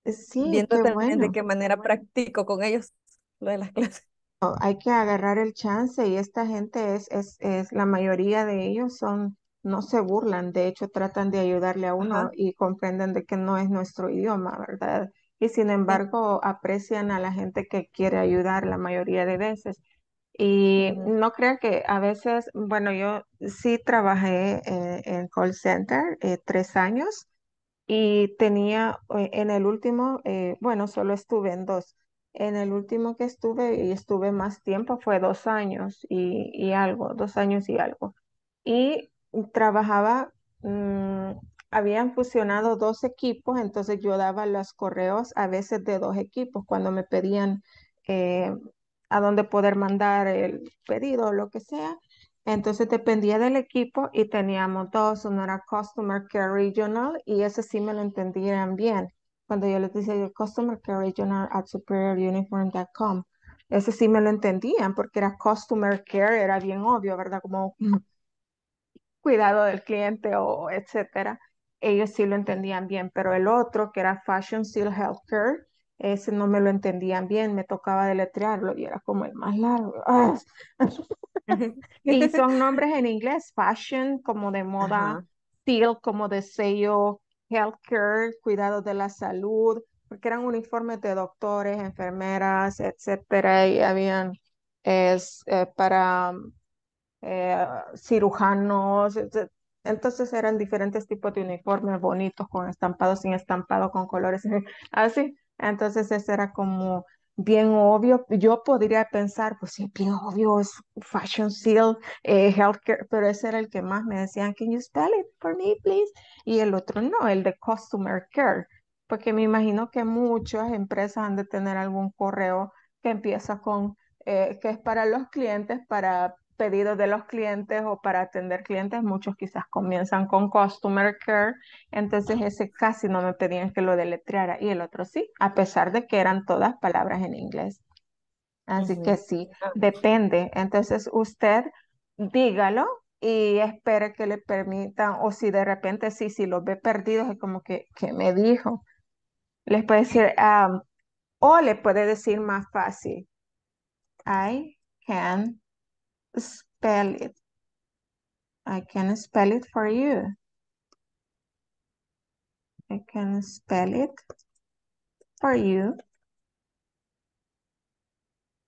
sí, viendo también bueno. de qué manera practico con ellos. Lo de las clases. Oh, hay que agarrar el chance y esta gente es, es, es, la mayoría de ellos son, no se burlan, de hecho tratan de ayudarle a uno Ajá. y comprenden de que no es nuestro idioma, ¿verdad? Y sin embargo aprecian a la gente que quiere ayudar la mayoría de veces. Y uh-huh. no crean que a veces, bueno, yo sí trabajé eh, en call center eh, tres años y tenía eh, en el último, eh, bueno, solo estuve en dos. En el último que estuve, y estuve más tiempo, fue dos años y, y algo, dos años y algo. Y trabajaba, mmm, habían fusionado dos equipos, entonces yo daba los correos a veces de dos equipos cuando me pedían eh, a dónde poder mandar el pedido o lo que sea. Entonces dependía del equipo y teníamos dos, uno era Customer Care Regional y ese sí me lo entendían bien. Cuando yo les decía Customer Care Regional at superior uniform punto com, eso sí me lo entendían porque era Customer Care, era bien obvio, ¿verdad? Como cuidado del cliente o etcétera. Ellos sí lo entendían bien, pero el otro que era Fashion Seal Healthcare, ese no me lo entendían bien, me tocaba deletrearlo y era como el más largo. ¡Ah! Y son nombres en inglés, Fashion como de moda, uh-huh. Seal como de sello, Healthcare, cuidado de la salud, porque eran uniformes de doctores, enfermeras, etcétera, y habían es, eh, para eh, cirujanos, etcétera. Entonces eran diferentes tipos de uniformes bonitos, con estampado, sin estampado, con colores, así. Entonces eso era como bien obvio. Yo podría pensar, pues sí, bien obvio, es Fashion Seal, eh, Healthcare, pero ese era el que más me decían, can you spell it for me, please? Y el otro no, el de Customer Care, porque me imagino que muchas empresas han de tener algún correo que empieza con, eh, que es para los clientes, para pedidos de los clientes o para atender clientes, muchos quizás comienzan con Customer Care, entonces ese casi no me pedían que lo deletreara y el otro sí, a pesar de que eran todas palabras en inglés. Así uh-huh. que sí, depende. Entonces usted dígalo y espere que le permitan, o si de repente sí, si los ve perdidos, es como que, ¿qué me dijo? Les puede decir, um, o le puede decir más fácil, I can spell it. I can spell it for you. I can spell it for you.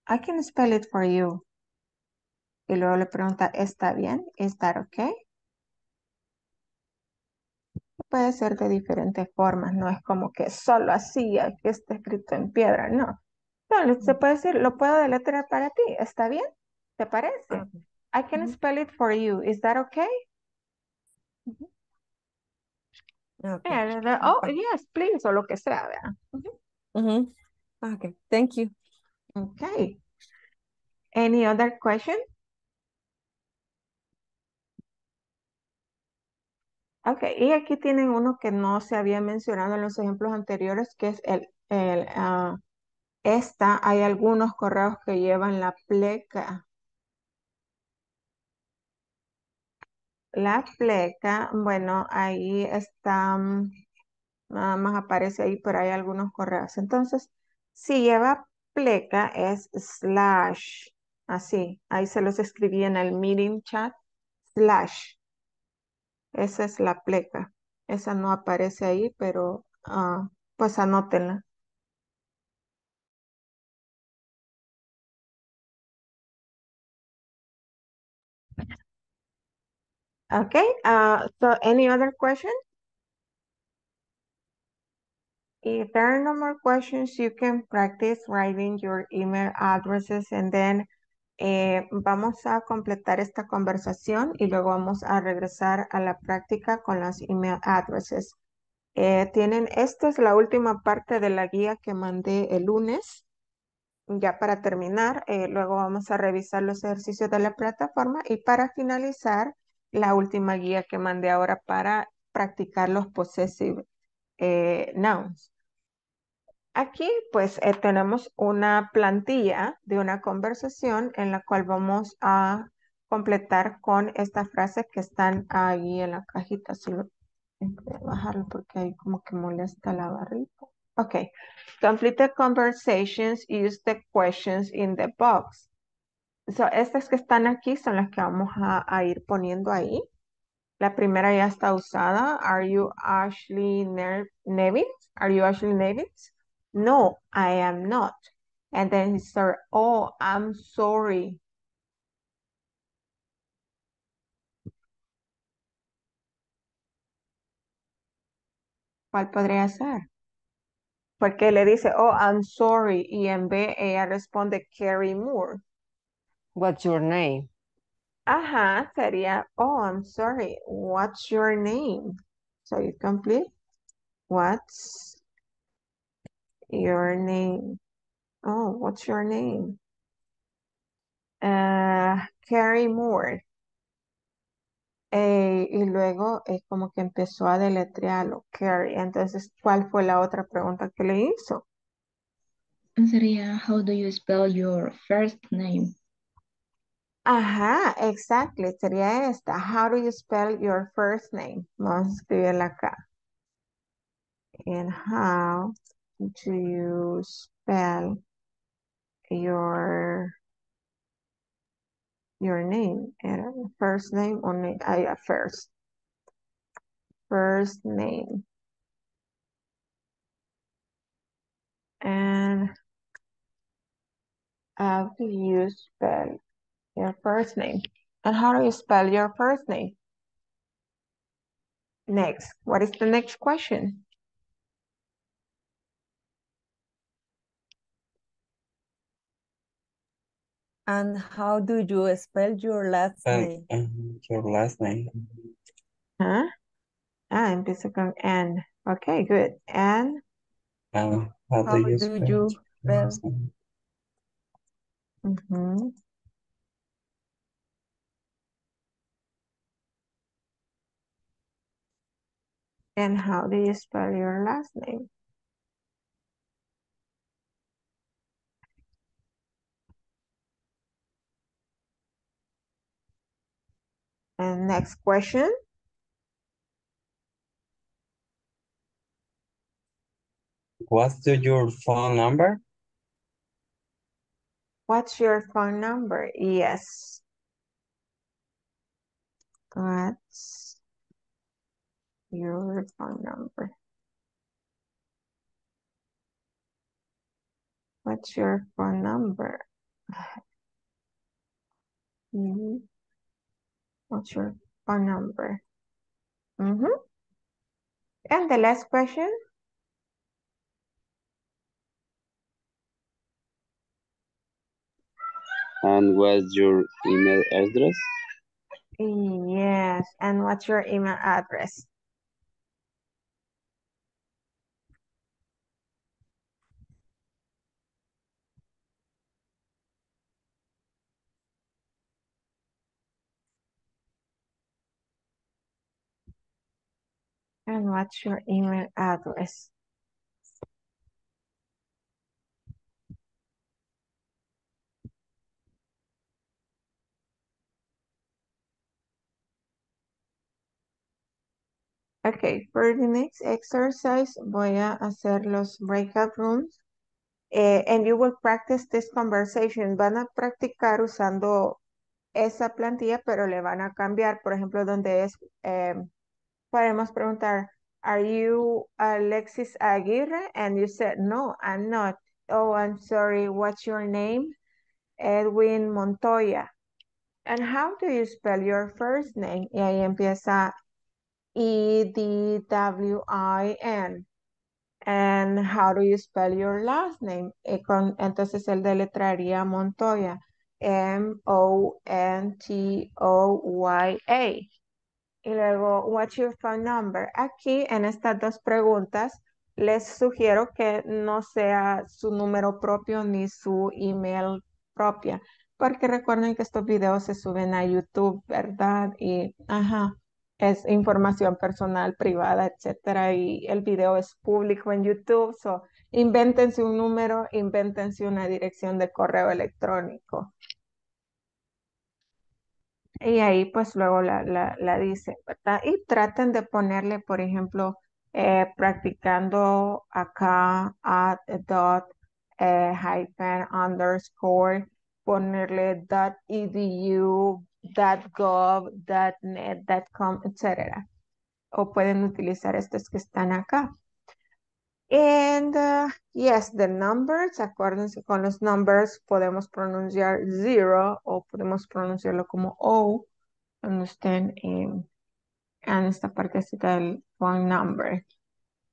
I can spell it for you. Y luego le pregunta, ¿está bien? ¿Is that okay? Puede ser de diferentes formas. No es como que solo así, aquí está escrito en piedra. No. No, se puede decir, lo puedo deletrear para ti. ¿Está bien? ¿Te parece? Okay. I can mm-hmm. spell it for you. Is that okay? Mm-hmm. Okay. Yeah, oh, okay. Yes, please. O lo que sea, ¿verdad? Mm-hmm. Mm-hmm. Okay. Thank you. Okay. Any other question? Ok, y aquí tienen uno que no se había mencionado en los ejemplos anteriores, que es el, el uh, esta, hay algunos correos que llevan la pleca. La pleca, bueno, ahí está, nada más aparece ahí, pero hay algunos correos. Entonces, si lleva pleca es slash, así, ahí se los escribí en el meeting chat, slash. Esa es la pleca. Esa no aparece ahí, pero uh, pues anótenla. Okay. Uh, so, any other question? If there are no more questions, you can practice writing your email addresses and then Eh, vamos a completar esta conversación y luego vamos a regresar a la práctica con las email addresses. Eh, tienen, esta es la última parte de la guía que mandé el lunes. Ya para terminar, eh, luego vamos a revisar los ejercicios de la plataforma y para finalizar, la última guía que mandé ahora para practicar los possessive eh, nouns. Aquí pues eh, tenemos una plantilla de una conversación en la cual vamos a completar con estas frases que están ahí en la cajita. Solo voy a bajarlo porque ahí como que molesta la barrita. Ok. Complete conversations, use the questions in the box. So, estas que están aquí son las que vamos a, a ir poniendo ahí. La primera ya está usada. Are you Ashley Nevins? Are you Ashley Nevins? No, I am not. And then he said, oh, I'm sorry. ¿Cuál podría ser? Porque le dice, oh, I'm sorry. Y en B, ella responde, Carrie Moore. What's your name? Ajá, sería, oh, I'm sorry. What's your name? So you complete. What's your name? Oh, what's your name? Uh, Carrie Moore. Eh, y luego es eh, como que empezó a deletrearlo, Carrie. Entonces, ¿cuál fue la otra pregunta que le hizo? Sería, how do you spell your first name? Ajá, exactly. Sería esta. How do you spell your first name? Vamos a escribirla acá. And how do you spell your your name? First name only. I first first name. And how do you spell your first name? And how do you spell your first name? Next, what is the next question? And how do you spell your last name? Uh, your last name. Huh? Ah, empieza con N. Okay, good. And uh, how, how do you spell? Do you spell? Mm-hmm. And how do you spell your last name? And next question. What's your phone number? What's your phone number? Yes. What's your phone number? What's your phone number? Mm-hmm. What's your phone number? Mm-hmm. And the last question. And what's your email address? Yes, and what's your email address? And what's your email address? Okay, for the next exercise, voy a hacer los breakout rooms. Eh, and you will practice this conversation. Van a practicar usando esa plantilla, pero le van a cambiar. Por ejemplo, donde es, eh, podemos preguntar, are you Alexis Aguirre? And you said, no, I'm not. Oh, I'm sorry, what's your name? Edwin Montoya. And how do you spell your first name? Y ahí empieza... E D W I N. And how do you spell your last name? Entonces él deletraría Montoya. M O N T O Y A. Y luego, what's your phone number? Aquí, en estas dos preguntas, les sugiero que no sea su número propio ni su email propia. Porque recuerden que estos videos se suben a YouTube, ¿verdad? Y, ajá. Es información personal, privada, etcétera, y el video es público en YouTube, so invéntense un número, invéntense una dirección de correo electrónico. Y ahí pues luego la, la, la dicen, ¿verdad? Y traten de ponerle, por ejemplo, eh, practicando acá, at, dot, eh, hyphen, underscore, ponerle dot edu, .gov, .net, .com, etcétera. O pueden utilizar estos que están acá. And uh, yes, the numbers, acuérdense con los numbers, podemos pronunciar zero o podemos pronunciarlo como O cuando estén en, en esta partecita del phone number.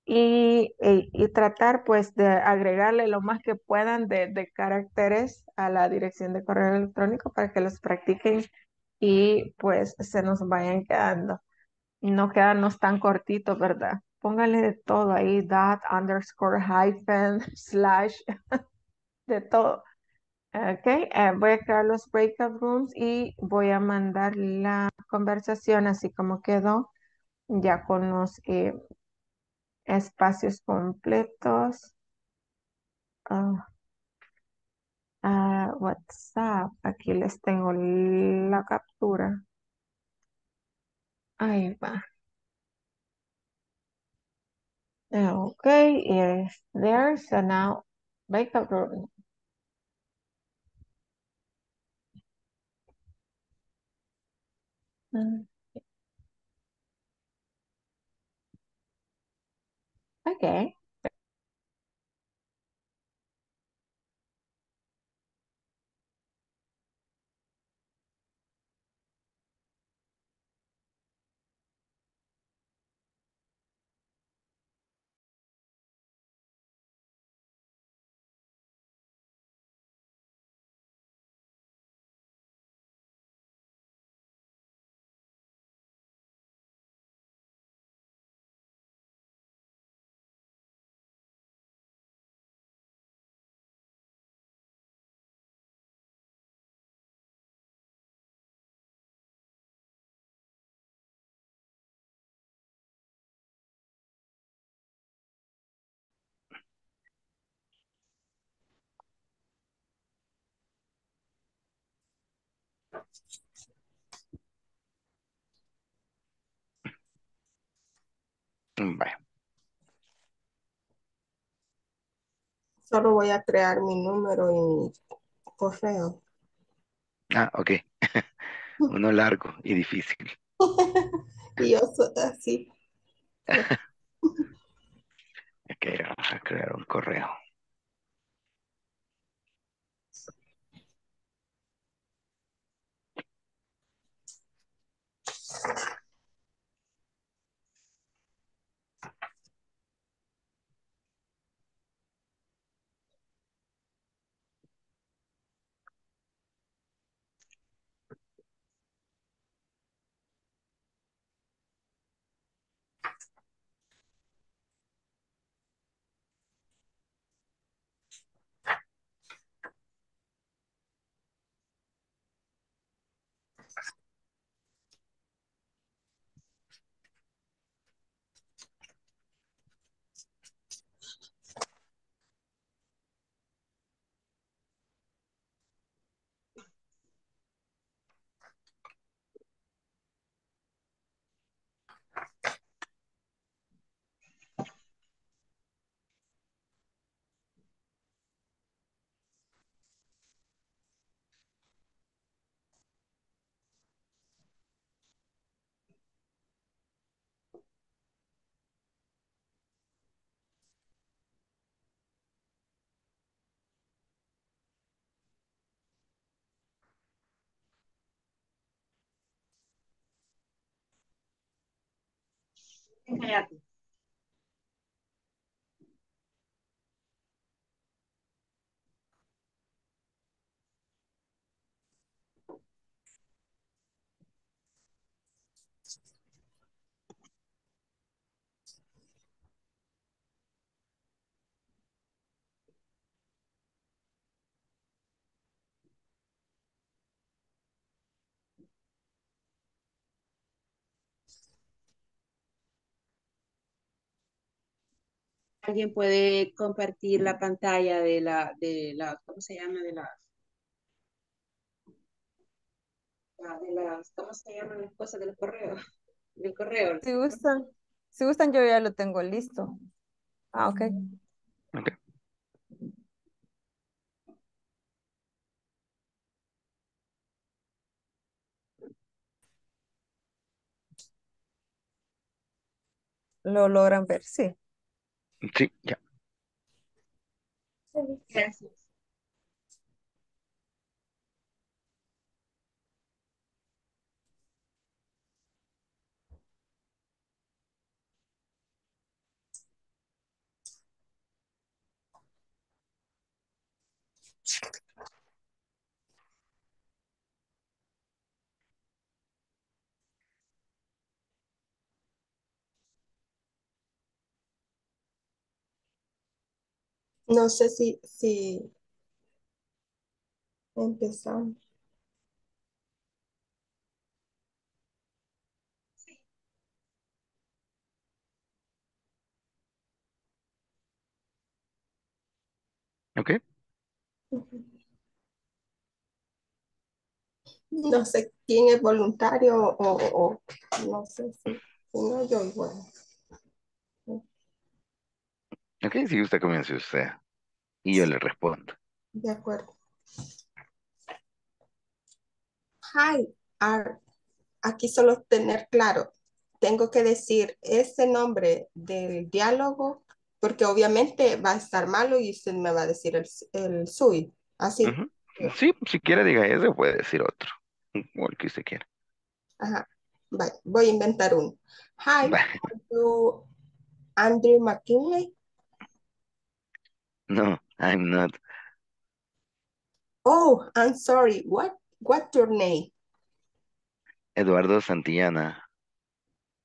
Y, y, y tratar pues de agregarle lo más que puedan de, de caracteres a la dirección de correo electrónico para que los practiquen y pues se nos vayan quedando, no quedarnos tan cortitos, ¿verdad? Pónganle de todo ahí, dot, underscore, hyphen, slash, de todo. Ok, eh, voy a crear los breakout rooms y voy a mandar la conversación así como quedó, ya con los eh, espacios completos. Uh, uh, WhatsApp, aquí les tengo la captura. Ahí va. Ok, yes, there, so now, breakout room. Mm. Okay. Solo voy a crear mi número y mi correo. Ah, ok. Uno largo y difícil. Y yo soy así. Ok, vamos a crear un correo. Cállate. ¿Alguien puede compartir la pantalla de la, de la, cómo se llama, de la, de las, cómo se llaman las cosas del correo, del correo? Si gustan, si gustan yo ya lo tengo listo. Ah, ok. Ok. Lo logran ver, sí. Sí, ya. Gracias. No sé si, si empezamos. Sí. Ok. No sé quién es voluntario o, o no sé si, no, yo igual. Ok, si usted comience usted y yo le respondo. De acuerdo. Hi, are. Aquí solo tener claro. Tengo que decir ese nombre del diálogo porque obviamente va a estar malo y usted me va a decir el, el suyo. Así. Uh-huh. Sí, si quiere diga eso, puede decir otro. O el que usted quiera. Ajá. Bye. Voy a inventar uno. Hi, are you Andrew McKinley? No, I'm not. Oh, I'm sorry. What? What's your name? Eduardo Santillana.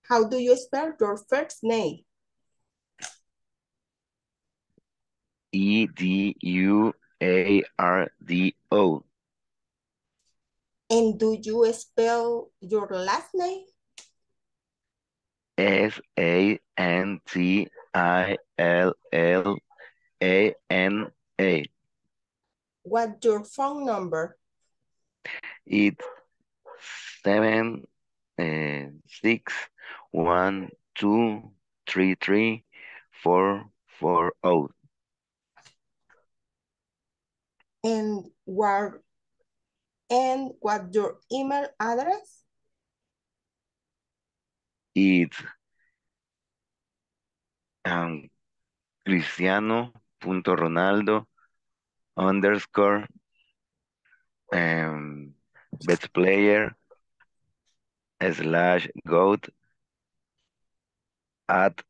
How do you spell your first name? E D U A R D O. And do you spell your last name? S A N T I L L. A N A. What's your phone number? It's seven uh, six one two three three four four zero. and what, and what your email address? It's um, Cristiano.Ronaldo underscore um, best player slash goat at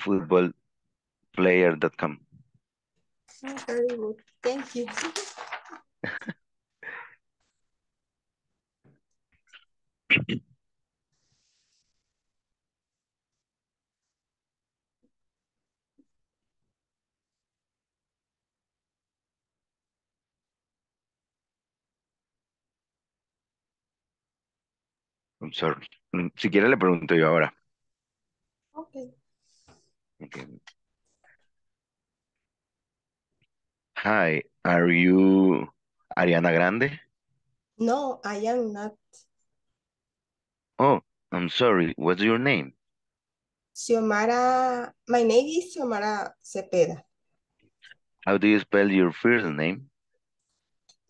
footballplayer punto com. Very good. Thank you. I'm sorry. Si quiere le pregunto yo ahora. Okay. Okay. Hi, are you Ariana Grande? No, I am not. Oh, I'm sorry. What's your name? Xiomara. My name is Xiomara Cepeda. How do you spell your first name?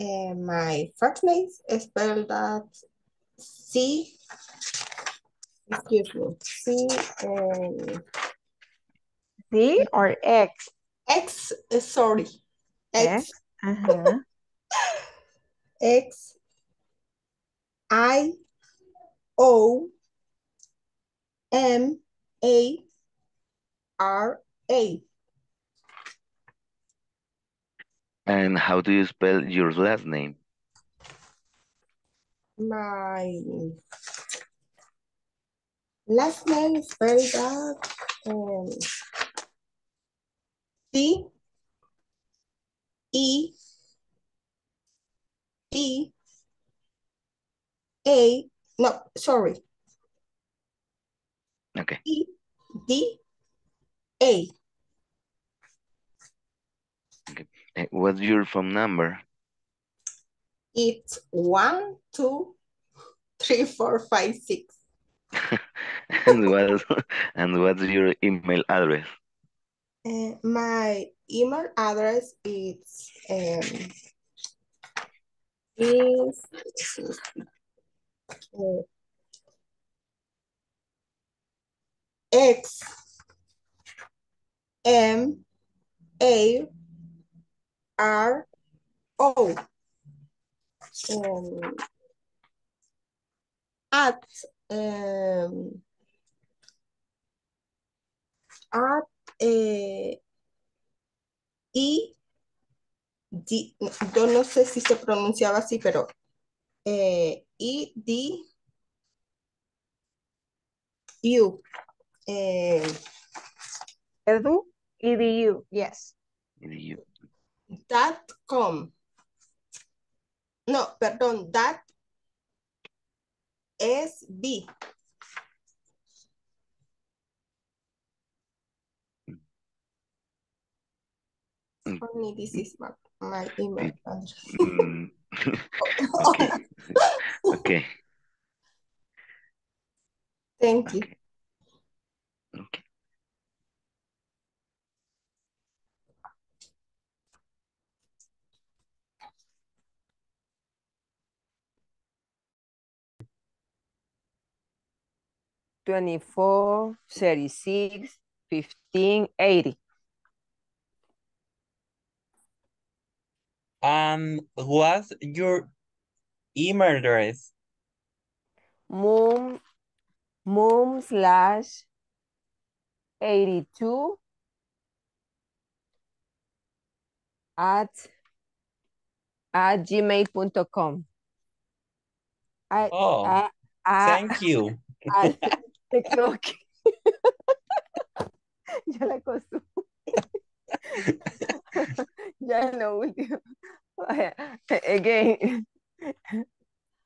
Uh, my first name is spelled that C. Excuse me. C. Uh, C or X? X. Uh, sorry. X. Yeah. Uh-huh. X. I. O. M. A. R. A. And how do you spell your last name? My last name is very bad. Um, C. E, T, A, no, sorry. Okay. E, D, A. Okay. What's your phone number? It's one, two, three, four, five, six. And, what's, and what's your email address? Uh, my email address is um, is uh, x m a r o um, at um, at eh, y di, yo no sé si se pronunciaba así, pero eh, y d u eh, edu y d u yes edu. Dot com, no, perdón, dot es b. Only this is my, my email address. Mm. Okay. Okay. Thank you. Okay. Okay. Twenty-four, thirty-six, fifteen, eighty. Um, what's your email address? Mom, mom slash eighty-two at, at gmail punto com. I, oh, I, I, thank I, you. I, te creo que... Yo la costumo. Ya en lo último. Again.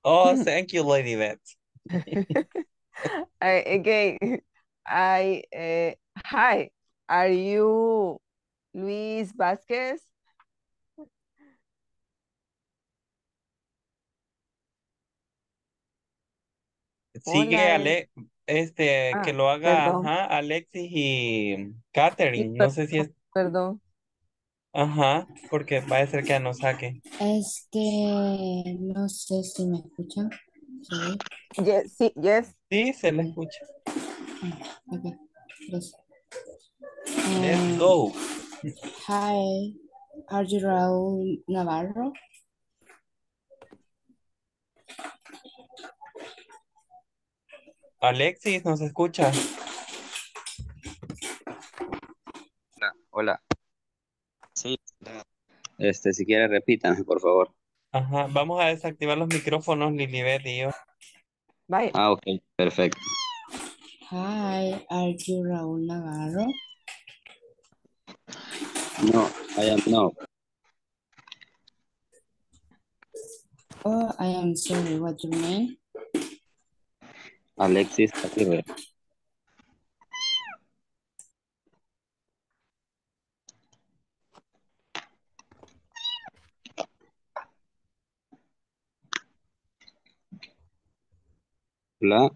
Oh, thank you, Lady Beth. I, again, I, uh, hi, are you Luis Vasquez? Sigue, hola. Ale, este, ah, que lo haga, ajá, Alexis y Catherine, no sé si es. Perdón. Ajá, porque va a ser que nos saque. Es que no sé si me escuchan. Sí, yes, sí, yes. Sí, se le escucha. Ok, gracias. Let's um, go. Hi, are you Raúl Navarro? Alexis, ¿nos escucha? Hola, hola. Sí. Este, si quiere repítanme, por favor. Ajá, vamos a desactivar los micrófonos, Lilibet y yo. Bye. Ah, ok, perfecto. Hi, are you Raúl Navarro? No, I am not. Oh, I am sorry, what's your name? Alexis Aguirre. Hola.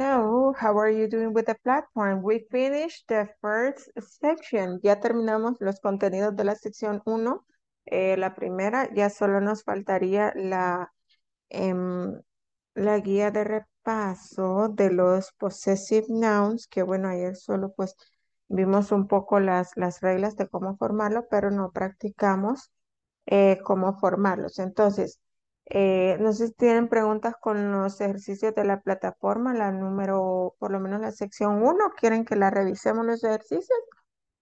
So, how are you doing with the platform? We finished the first section. Ya terminamos los contenidos de la sección uno. Eh, la primera, ya solo nos faltaría la, eh, la guía de repaso de los possessive nouns, que bueno, ayer solo pues vimos un poco las, las reglas de cómo formarlo, pero no practicamos eh, cómo formarlos. Entonces, Eh, no sé si tienen preguntas con los ejercicios de la plataforma, la número, por lo menos la sección uno, ¿quieren que la revisemos los ejercicios?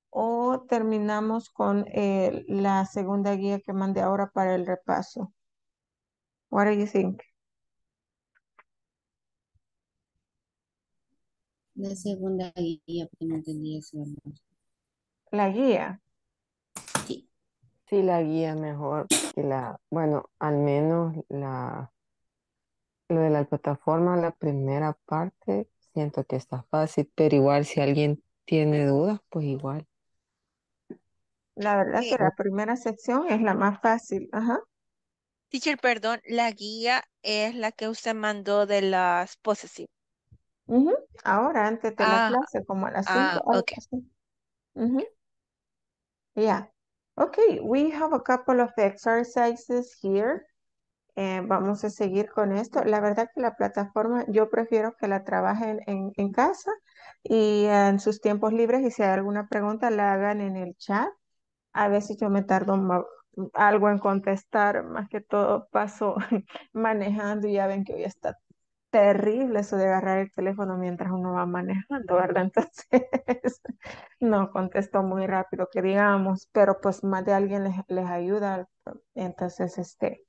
¿O terminamos con eh, la segunda guía que mandé ahora para el repaso? What do you think? La segunda guía, porque no entendí eso. ¿La guía? Sí. Sí, la guía mejor. Y la, bueno, al menos la lo de la plataforma, la primera parte, siento que está fácil, pero igual si alguien tiene dudas, pues igual. La verdad sí. Que la primera sección es la más fácil. Ajá. Teacher, perdón, la guía es la que usted mandó de las possessive. Uh-huh. Ahora, antes de ah, la clase, como a las cinco. Ah, ok. Uh-huh. Ya. Yeah. Okay, we have a couple of exercises here. Eh, vamos a seguir con esto. La verdad que la plataforma yo prefiero que la trabajen en, en casa y en sus tiempos libres, y si hay alguna pregunta la hagan en el chat. A veces yo me tardo algo en contestar, más que todo paso manejando y ya ven que hoy está terrible eso de agarrar el teléfono mientras uno va manejando, ¿verdad? Entonces, no contestó muy rápido, que digamos, pero pues más de alguien les, les ayuda. Entonces, este,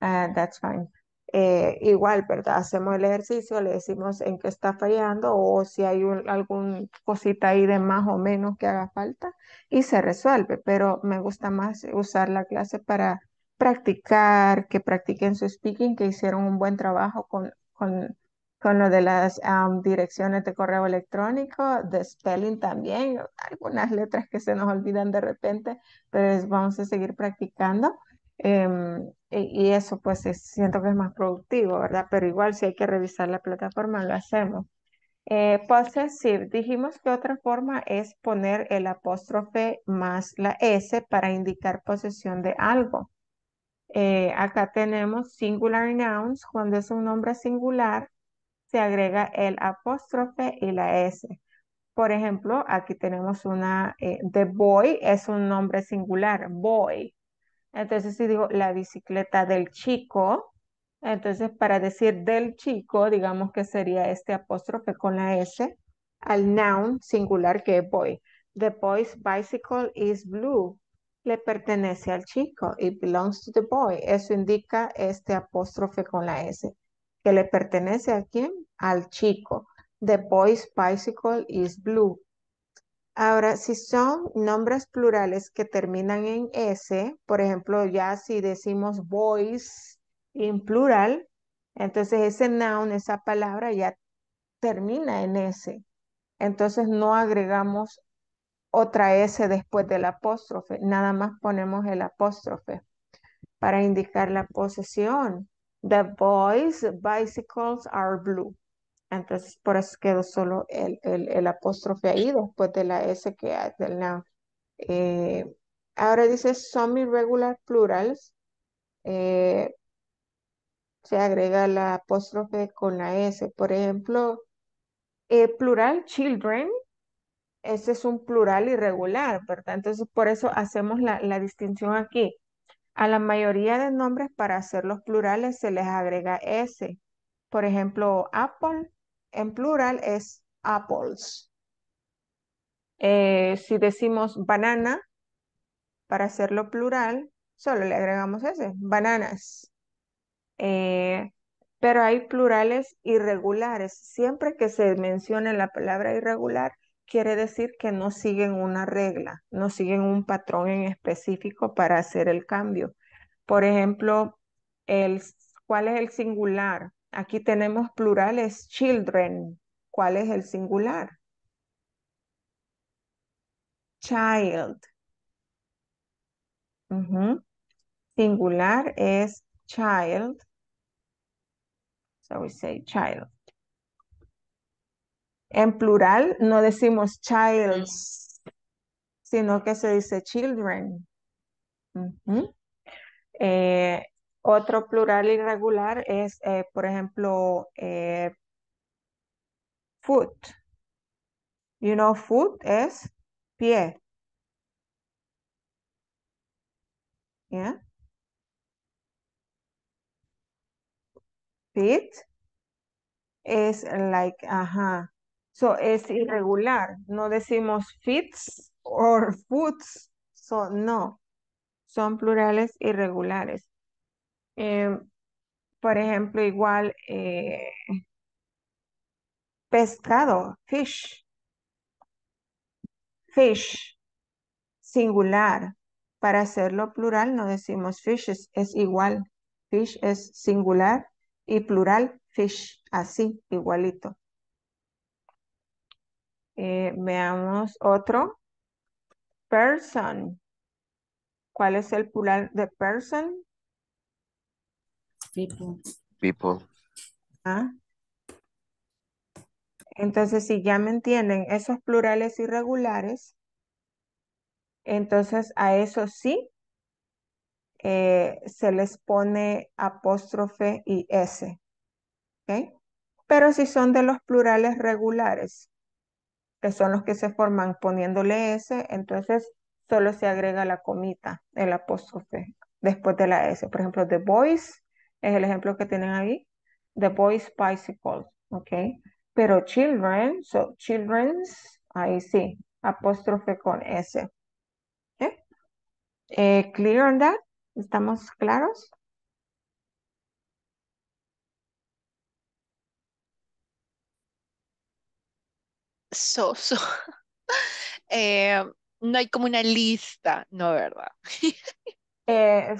uh, that's fine. Eh, igual, ¿verdad? Hacemos el ejercicio, le decimos en qué está fallando o si hay alguna cosita ahí de más o menos que haga falta y se resuelve, pero me gusta más usar la clase para practicar, que practiquen su speaking, que hicieron un buen trabajo con, con, con lo de las um, direcciones de correo electrónico, de spelling también, algunas letras que se nos olvidan de repente, pero es, vamos a seguir practicando. Um, y, y eso pues es, siento que es más productivo, ¿verdad? Pero igual si hay que revisar la plataforma lo hacemos. eh, Possessive, dijimos que otra forma es poner el apóstrofe más la S para indicar posesión de algo. eh, Acá tenemos singular nouns. Cuando es un nombre singular se agrega el apóstrofe y la S. Por ejemplo, aquí tenemos una eh, The Boy es un nombre singular, boy. Entonces, si digo la bicicleta del chico, entonces para decir del chico, digamos que sería este apóstrofe con la S al noun singular que es boy. The boy's bicycle is blue. Le pertenece al chico. It belongs to the boy. Eso indica este apóstrofe con la S. ¿Que le pertenece a quién? Al chico. The boy's bicycle is blue. Ahora, si son nombres plurales que terminan en S, por ejemplo, ya si decimos boys en plural, entonces ese noun, esa palabra ya termina en S. Entonces no agregamos otra S después del apóstrofe, nada más ponemos el apóstrofe para indicar la posesión. The boys' bicycles are blue. Entonces, por eso quedó solo el, el, el apóstrofe ahí, después de la S que hay del noun. Eh, ahora dice some irregular plurals. Eh, se agrega la apóstrofe con la S. Por ejemplo, eh, plural children. Ese es un plural irregular, ¿verdad? Entonces, por eso hacemos la, la distinción aquí. A la mayoría de nombres, para hacerlos plurales, se les agrega S. Por ejemplo, apple. En plural es apples. Eh, si decimos banana, para hacerlo plural, solo le agregamos ese, bananas. Eh, pero hay plurales irregulares. Siempre que se mencione la palabra irregular, quiere decir que no siguen una regla, no siguen un patrón en específico para hacer el cambio. Por ejemplo, el, ¿cuál es el singular? Aquí tenemos plurales children. ¿Cuál es el singular? Child. Uh-huh. Singular es child. So we say child. En plural no decimos childs, sino que se dice children. Uh-huh. eh, Otro plural irregular es, eh, por ejemplo, eh, foot. You know, foot es pie. Yeah. Feet es like, ajá. So, es irregular. No decimos feets or foots. So, no. Son plurales irregulares. Eh, por ejemplo, igual eh, pescado, fish, fish, singular. Para hacerlo plural no decimos fishes, es igual. Fish es singular y plural fish, así, igualito. Eh, veamos otro. Person. ¿Cuál es el plural de person? People. People. ¿Ah? Entonces, si ya me entienden, esos plurales irregulares, entonces a esos sí eh, se les pone apóstrofe y S. ¿Okay? Pero si son de los plurales regulares, que son los que se forman poniéndole S, entonces solo se agrega la comita, el apóstrofe, después de la S. Por ejemplo, the boys. Es el ejemplo que tienen ahí. the boys bicycles, okay? Pero children, so children's, ahí sí, apóstrofe con S. Okay. Eh, clear on that? ¿Estamos claros? So, so. eh, no hay como una lista, ¿no, verdad? eh,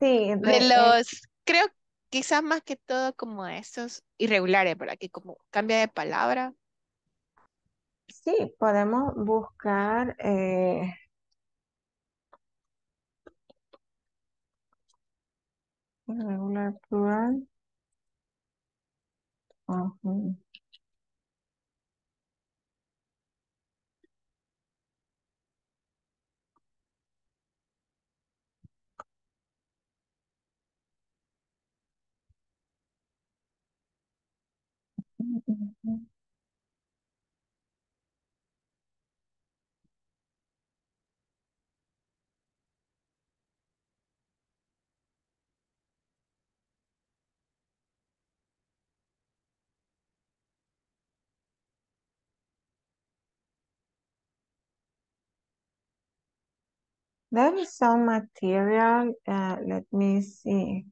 sí. De, de los, eh, creo que quizás más que todo como esos irregulares, ¿verdad? Que como cambia de palabra. Sí, podemos buscar eh, irregular plural. Uh-huh. There is some material, uh, let me see.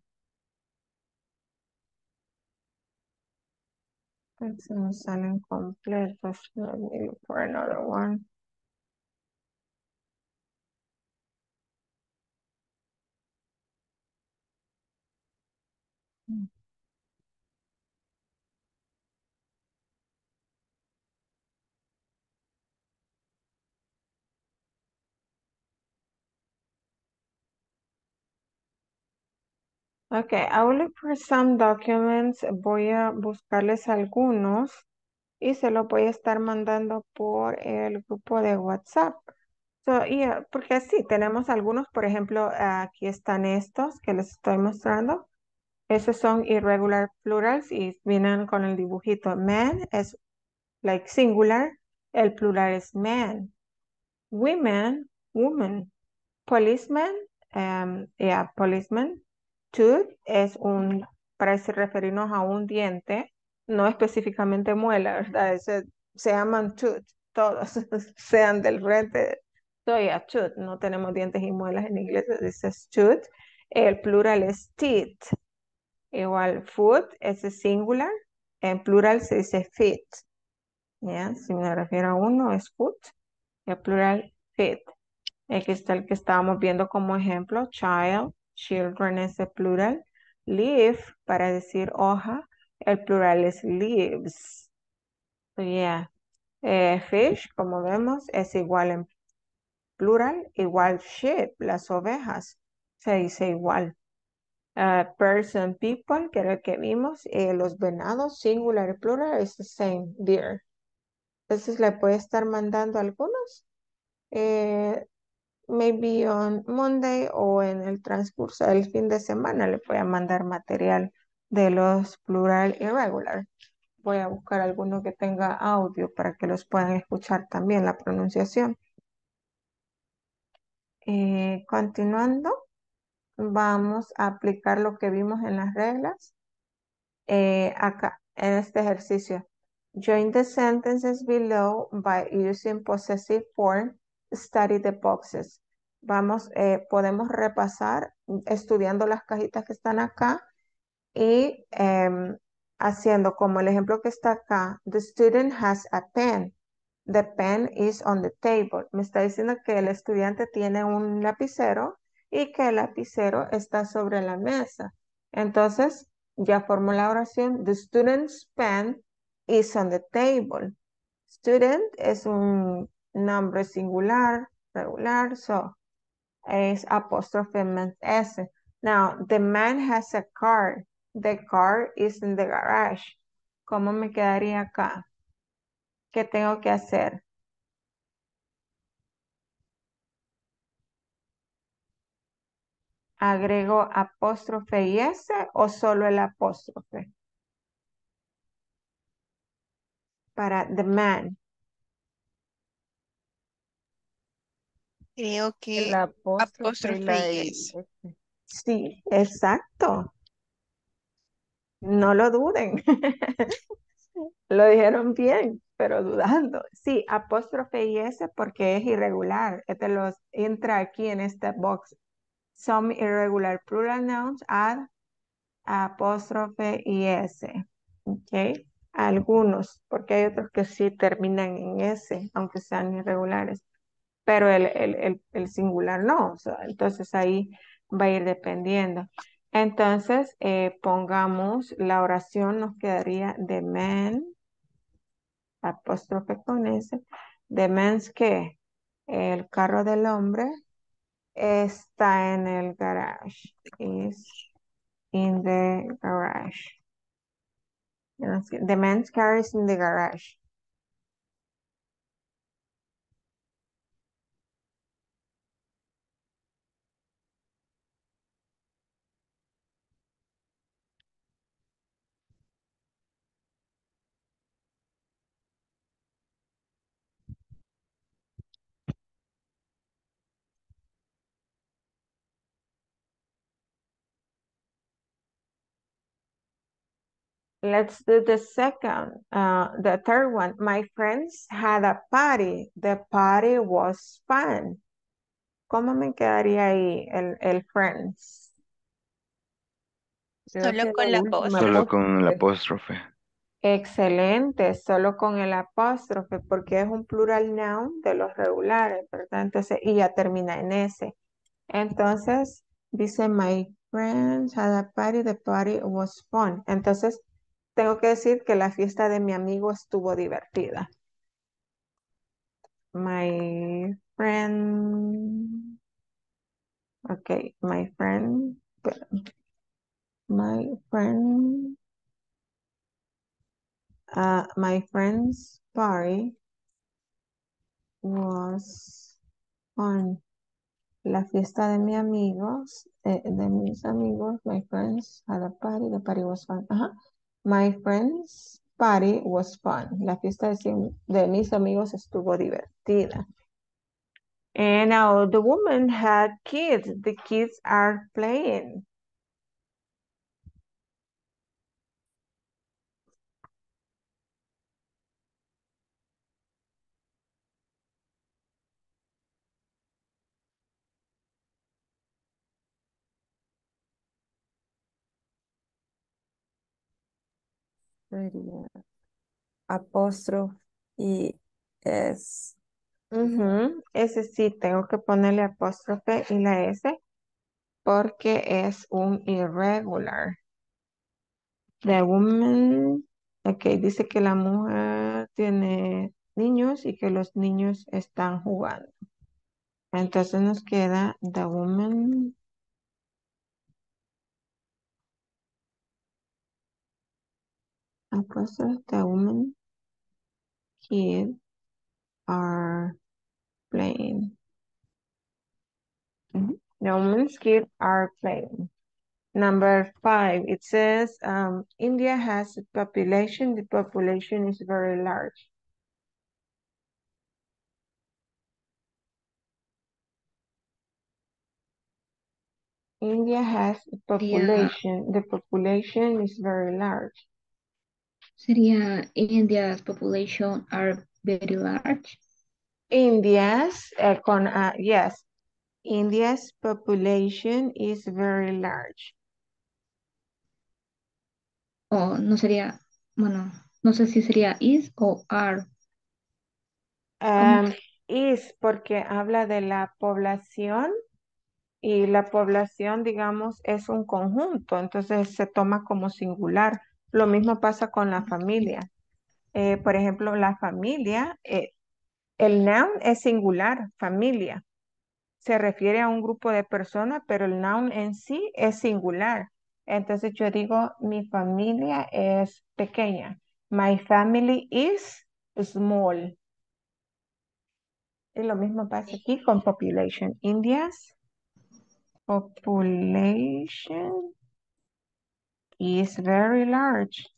Se nos salen completos. Let me look for another one. Hmm. Okay, I will look for some documents. Voy a buscarles algunos y se los voy a estar mandando por el grupo de WhatsApp. So, yeah, porque sí, tenemos algunos, por ejemplo, aquí están estos que les estoy mostrando. Esos son irregular plurals y vienen con el dibujito. Men es like singular, el plural es men. Women, woman. Policeman, um, yeah, policeman. Tooth es un, para referirnos a un diente, no específicamente muela, ¿verdad? Se, se llaman tooth, todos, sean del frente. So yeah, tooth, no tenemos dientes y muelas en inglés, dice tooth. El plural es teeth. Igual foot es singular, en plural se dice feet. Yeah, si me refiero a uno es foot, el plural feet. Aquí está el que estábamos viendo como ejemplo, child. Children es el plural. Leaf, para decir hoja, el plural es leaves. So yeah. Eh, fish, como vemos, es igual en plural. Igual sheep, las ovejas, se dice igual. Uh, person, people, que era el que vimos. Eh, los venados, singular y plural, es the same, deer. Entonces le puede estar mandando algunos. Eh, Maybe on Monday o en el transcurso del fin de semana le voy a mandar material de los plural irregular. Voy a buscar alguno que tenga audio para que los puedan escuchar también la pronunciación. Eh, continuando, vamos a aplicar lo que vimos en las reglas. Eh, acá, en este ejercicio. Join the sentences below by using possessive form. Study the boxes. Vamos, eh, podemos repasar estudiando las cajitas que están acá y eh, haciendo como el ejemplo que está acá. The student has a pen. The pen is on the table. Me está diciendo que el estudiante tiene un lapicero y que el lapicero está sobre la mesa. Entonces, ya formó la oración. The student's pen is on the table. Student es un nombre singular, regular, so es apostrophe S. Now, the man has a car. The car is in the garage. ¿Cómo me quedaría acá? ¿Qué tengo que hacer? ¿Agrego apóstrofe y S o solo el apóstrofe? Para the man. Creo que el apóstrofe, apóstrofe es. Sí, exacto. No lo duden. Lo dijeron bien, pero dudando. Sí, apóstrofe y S porque es irregular. Este los entra aquí en esta box. Some irregular plural nouns add apóstrofe y S. Ok. Algunos, porque hay otros que sí terminan en S, aunque sean irregulares. Pero el, el, el, el singular no. O sea, entonces ahí va a ir dependiendo. Entonces, eh, pongamos la oración, nos quedaría the men, apóstrofe con S, the men's que el carro del hombre está en el garage, is in the garage. The man's car is in the garage. Let's do the second, uh, the third one. My friends had a party. The party was fun. ¿Cómo me quedaría ahí el, el friends? Solo con, la solo con el apóstrofe. Excelente, solo con el apóstrofe, porque es un plural noun de los regulares, ¿verdad? Entonces, y ya termina en S. Entonces, dice my friends had a party. The party was fun. Entonces, tengo que decir que la fiesta de mi amigo estuvo divertida. My friend. Ok, my friend. My friend. Uh, my friend's party was on. La fiesta de mis amigos, eh, de mis amigos, my friends had a party, the party was fun. Ajá. My friend's party was fun. La fiesta de, de mis amigos estuvo divertida. And now the woman had kids. The kids are playing. Apóstrofe y S. Uh-huh. Ese sí, tengo que ponerle apóstrofe y la S porque es un irregular. The woman, ok, dice que la mujer tiene niños y que los niños están jugando. Entonces nos queda the woman. Apóstrofe, the woman, kids are playing. Mm-hmm. The woman's kids are playing. Number five, it says um, India has a population. The population is very large. India has a population. Yeah. The population is very large. Sería India's population are very large. India's, uh, con, uh, yes, India's population is very large. Oh, no sería, bueno, no sé si sería is o are. Um, is, porque habla de la población y la población, digamos, es un conjunto, entonces se toma como singular. Lo mismo pasa con la familia. Eh, por ejemplo, la familia, eh, el noun es singular, familia. Se refiere a un grupo de personas, pero el noun en sí es singular. Entonces yo digo, mi familia es pequeña. My family is small. Y lo mismo pasa aquí con population. India's population is very large.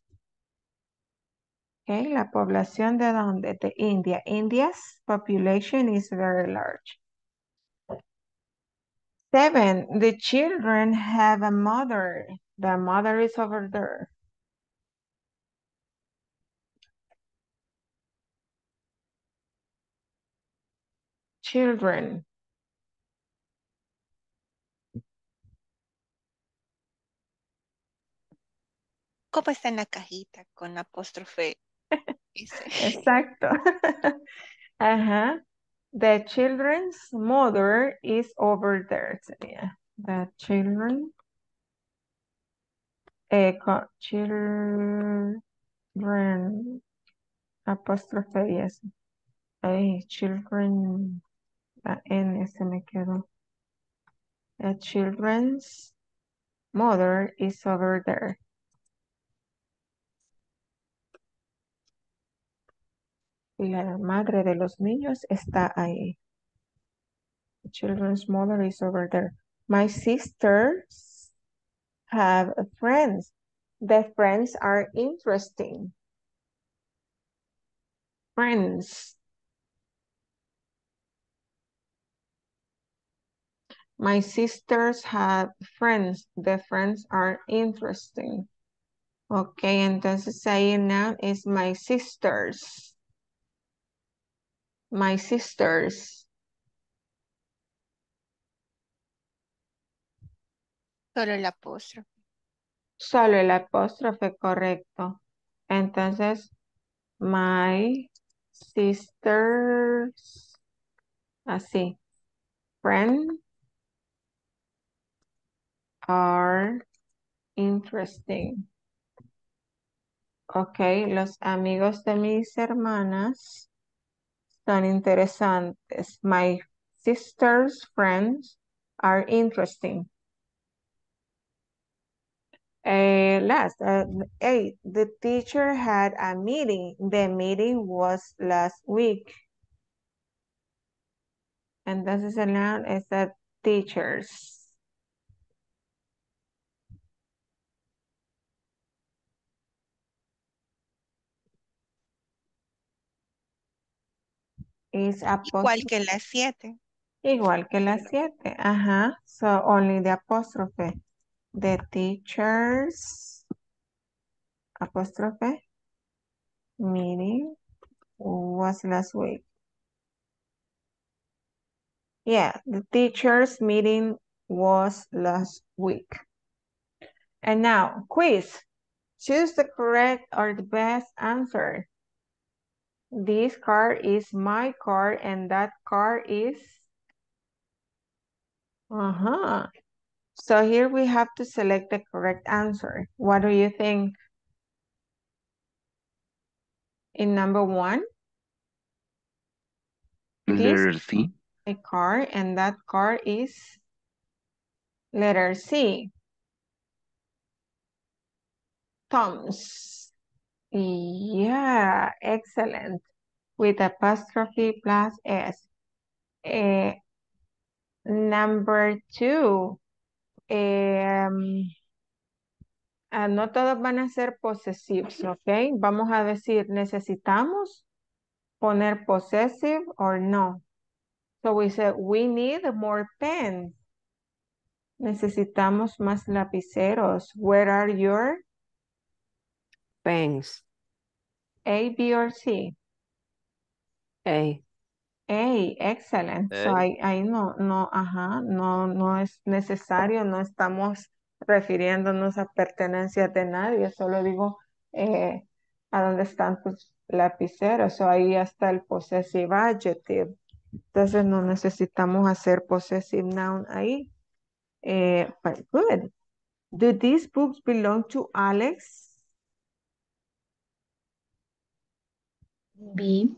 Okay, la población de donde? De India. India's population is very large. Seven, the children have a mother. The mother is over there. children. ¿Cómo está en la cajita con apóstrofe? Exacto. Ajá. The children's mother is over there. Yeah. The children. Eh, children. Apóstrofe, yes. Ay, children. La N se me quedó. The children's mother is over there. Y la madre de los niños está ahí. The children's mother is over there. My sisters have friends. The friends are interesting. Friends. My sisters have friends. The friends are interesting. Okay, entonces ahí now is my sisters. My sisters. Solo el apóstrofe. Solo el apóstrofe, correcto. Entonces, my sisters. Así. Friends are interesting. Ok, los amigos de mis hermanas son interesantes. My sister's friends are interesting. Uh, last, uh, eight, the teacher had a meeting. The meeting was last week. And this is a noun, is that teachers. Is igual que las siete. Igual que las siete. Ajá. So only the apóstrofe. The teachers. Apóstrofe. Meeting. Was last week. Yeah. The teachers meeting was last week. And now quiz. Choose the correct or the best answer. This car is my car and that car is... Uh-huh. So here we have to select the correct answer. What do you think? In number one? Letter this C. A car and that car is... Letter C. Tom's. Yeah, excellent. With apostrophe plus S. Uh, number two. Um, uh, no todos van a ser possessives, ¿ok? Vamos a decir, necesitamos poner possessive or no. So we say, we need more pens. Necesitamos más lapiceros. Where are your... pens? A, B, or C? A. A, excellent. A. So I, I no, no, ajá, no, no es necesario, no estamos refiriéndonos a pertenencias de nadie, solo digo eh, a dónde están tus lapiceros, so ahí hasta el possessive adjective. Entonces no necesitamos hacer possessive noun ahí. Eh, but good. Do these books belong to Alex? B.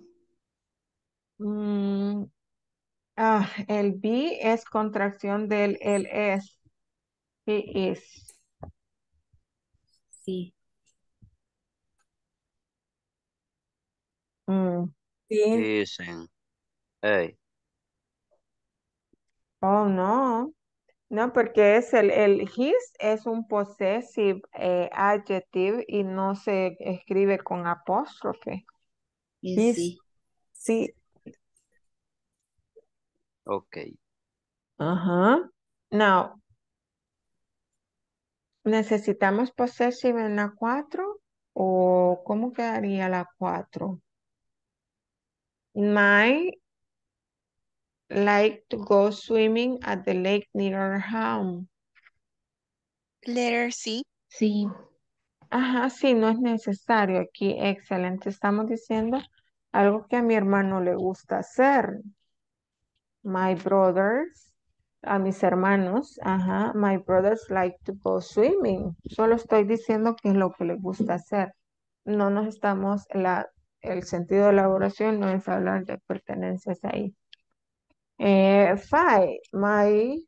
Mm, ah, el B es contracción del L S. He is. Sí. Mm. Sí. Dicen. Hey. Oh, no. No, porque es el, el his es un possessive eh, adjective y no se escribe con apóstrofe. His. Sí. Sí. Ok. Ajá. Uh-huh. Now, ¿necesitamos possessive en la cuatro? ¿O cómo quedaría la cuatro? My like to go swimming at the lake near our home. Letter C. Sí. Ajá, sí, no es necesario aquí. Excelente. Estamos diciendo algo que a mi hermano le gusta hacer. My brothers, a mis hermanos, ajá, my brothers like to go swimming. Solo estoy diciendo que es lo que les gusta hacer. No nos estamos, la, el sentido de elaboración no es hablar de pertenencias ahí. Eh, five, my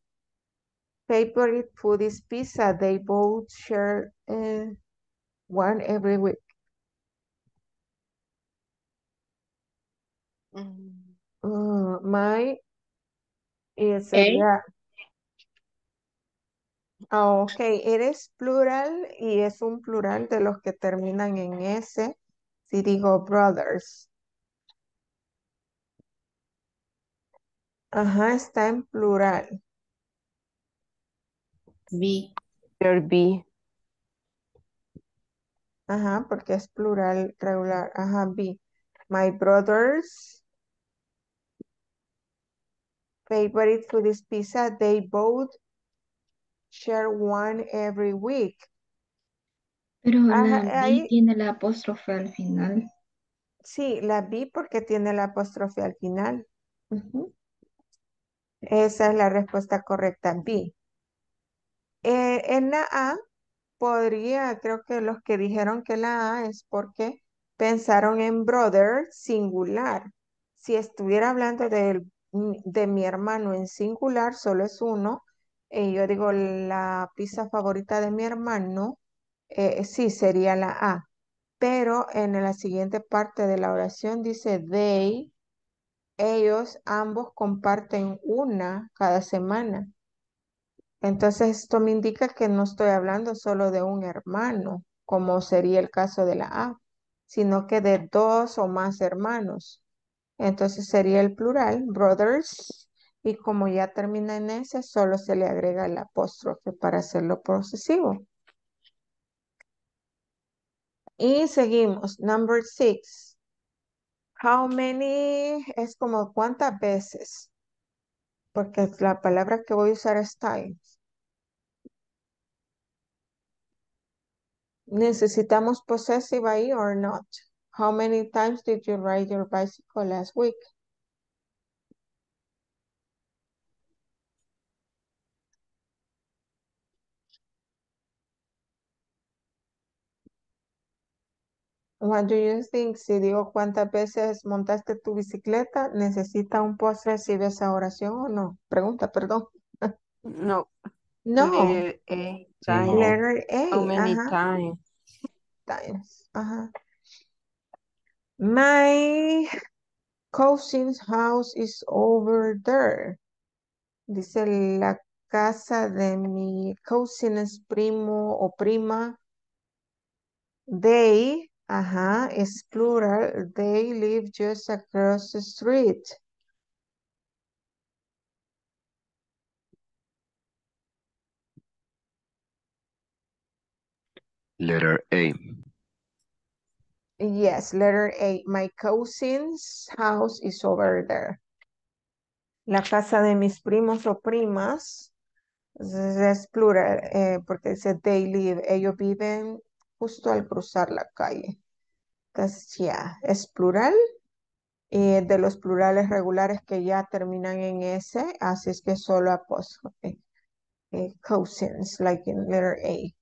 favorite food is pizza. They both share uh, one every week. Mm. Uh, my is a, yeah. Oh, ok, eres plural y es un plural de los que terminan en S. Si digo brothers. Ajá, está en plural. B. B. Ajá, porque es plural regular. Ajá, B. My brothers. Favorite food is pizza. They both share one every week. Pero ajá, la B ahí tiene la apóstrofe al final. Sí, la B porque tiene la apóstrofe al final. Uh-huh. Esa es la respuesta correcta, B. Eh, en la A podría, creo que los que dijeron que la A es porque pensaron en brother singular. Si estuviera hablando del de mi hermano en singular, solo es uno, eh, yo digo la pizza favorita de mi hermano, eh, sí, sería la A, pero en la siguiente parte de la oración dice they, ellos ambos comparten una cada semana, entonces esto me indica que no estoy hablando solo de un hermano, como sería el caso de la A, sino que de dos o más hermanos. Entonces sería el plural, brothers, y como ya termina en S, solo se le agrega el apóstrofe para hacerlo posesivo. Y seguimos, number six. How many es como cuántas veces, porque la palabra que voy a usar es times. ¿Necesitamos possessive ahí or not? How many times did you ride your bicycle last week? What do you think? Si digo cuántas veces montaste tu bicicleta, ¿necesita un possessive esa oración o no? Pregunta, perdón. No. No. Letter A. Times. Letter A. How many ajá. times? Times. Ajá. My cousin's house is over there. Dice la casa de mi cousin's primo o prima. They, ajá, es plural. They live just across the street. Letter A. Yes, letter A. My cousin's house is over there. La casa de mis primos o primas es plural eh, porque dice they live. Ellos viven justo al cruzar la calle. Entonces, ya, yeah, es plural. Eh, de los plurales regulares que ya terminan en S, así es que solo apóstrofe. Eh, cousins, like in letter A.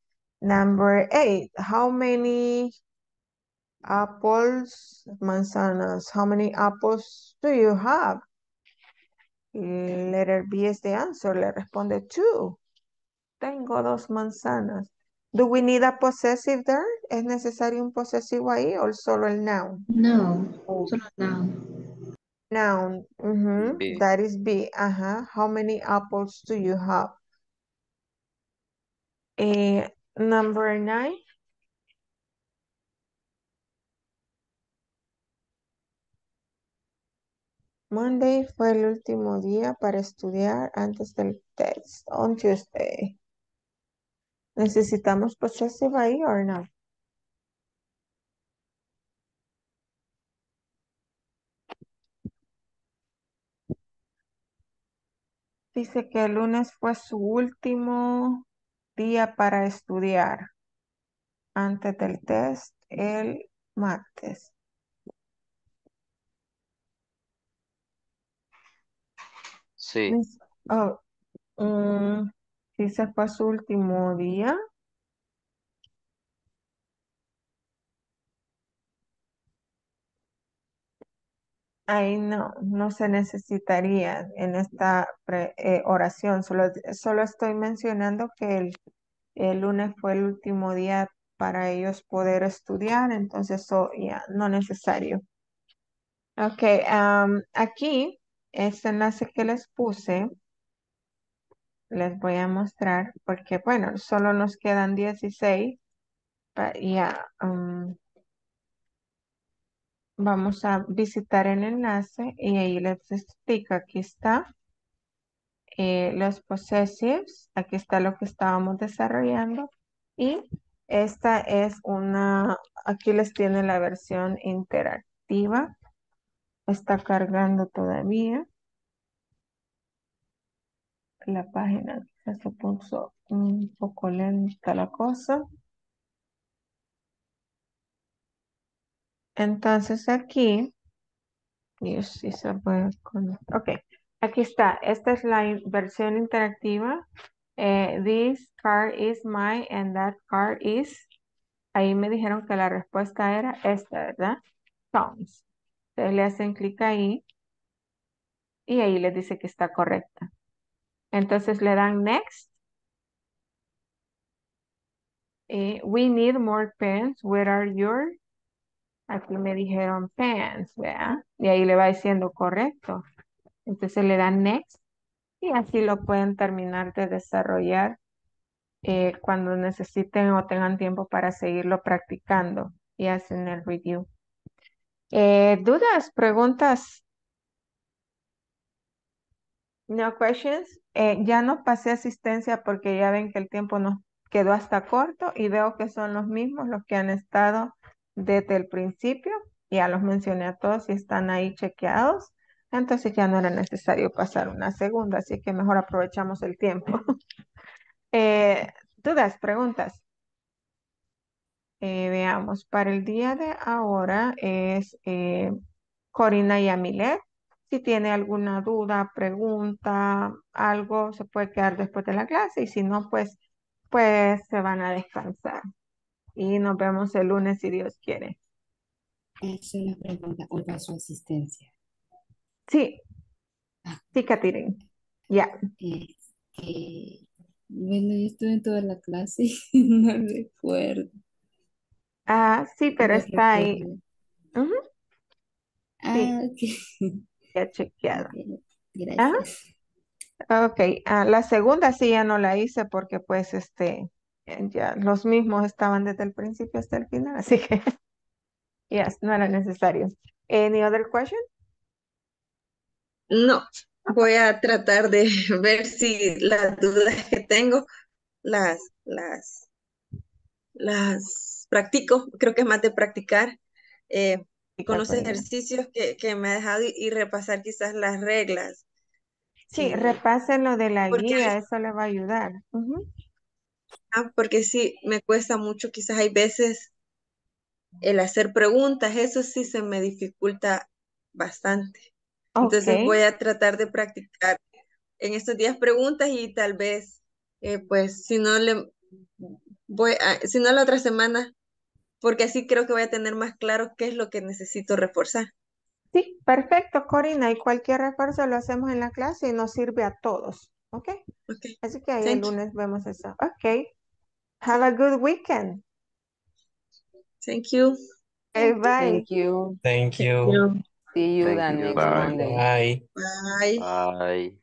Number eight. How many apples, manzanas. How many apples do you have? Letter B is the answer. Le responde two. Tengo dos manzanas. Do we need a possessive there? ¿Es necesario un posesivo ahí o solo el noun? No, oh. Solo noun. Noun. Mm-hmm. That is B. Ajá. How many apples do you have? Eh, number nine. Monday fue el último día para estudiar antes del test. On Tuesday. ¿Necesitamos possessive ahí o no? Dice que el lunes fue su último día para estudiar antes del test el martes. Sí. Dice, oh, um, dice fue su último día. Ahí no, no se necesitaría en esta pre, eh, oración. Solo, solo estoy mencionando que el, el lunes fue el último día para ellos poder estudiar. Entonces, so, yeah, no necesario. Ok, um, aquí, este enlace que les puse, les voy a mostrar. Porque, bueno, solo nos quedan dieciséis. But, yeah, um, vamos a visitar el enlace y ahí les explica. Aquí está eh, los possessives. Aquí está lo que estábamos desarrollando. Y esta es una... Aquí les tiene la versión interactiva. Está cargando todavía. La página se puso un poco lenta la cosa. Entonces aquí, yo sí se puede con... ok, aquí está, esta es la versión interactiva, eh, this car is mine and that car is, ahí me dijeron que la respuesta era esta, ¿verdad? Tom's. Ustedes le hacen clic ahí y ahí les dice que está correcta. Entonces le dan next. Eh, we need more pens, where are your? Aquí me dijeron pants, ¿verdad? Y ahí le va diciendo correcto. Entonces le dan next. Y así lo pueden terminar de desarrollar eh, cuando necesiten o tengan tiempo para seguirlo practicando. Y hacen el review. Eh, ¿Dudas? ¿Preguntas? No questions. Eh, ya no pasé asistencia porque ya ven que el tiempo nos quedó hasta corto. Y veo que son los mismos los que han estado desde el principio, ya los mencioné a todos y están ahí chequeados, entonces ya no era necesario pasar una segunda, así que mejor aprovechamos el tiempo. eh, ¿Dudas, preguntas? Eh, veamos, para el día de ahora es eh, Corina y Amilet. Si tiene alguna duda, pregunta, algo, se puede quedar después de la clase y si no, pues, pues se van a descansar. Y nos vemos el lunes, si Dios quiere. Es una pregunta, ¿cuál es su asistencia? Sí. Ah. Sí, Catherine. Ya. Yeah. Este, bueno, yo estuve en toda la clase y no recuerdo. Ah, sí, pero no está ahí. Uh-huh. Ah, sí. Ok. Ya chequeado. Gracias. ¿Ah? Ok. Ah, la segunda sí ya no la hice porque pues este... ya los mismos estaban desde el principio hasta el final, así que yes, no era necesario. Any other question? No, voy a tratar de ver si las dudas que tengo las las las practico, creo que es más de practicar eh, con los ejercicios que, que me ha dejado y, y repasar quizás las reglas. Sí, sí. Repasen lo de la Porque guía, hay... eso le va a ayudar. Uh-huh. Ah, porque sí, me cuesta mucho, quizás hay veces el hacer preguntas, eso sí se me dificulta bastante. Okay. Entonces voy a tratar de practicar en estos días preguntas y tal vez, eh, pues, si no le voy a, si no la otra semana, porque así creo que voy a tener más claro qué es lo que necesito reforzar. Sí, perfecto, Corina, y cualquier refuerzo lo hacemos en la clase y nos sirve a todos, ¿ok? Okay. Así que ahí Thank el lunes you. Vemos eso. Ok. Have a good weekend. Thank you. Hey, bye. Thank you. Thank you. Thank you. See you Thank then you. Next Monday. Bye. Bye. Bye. Bye.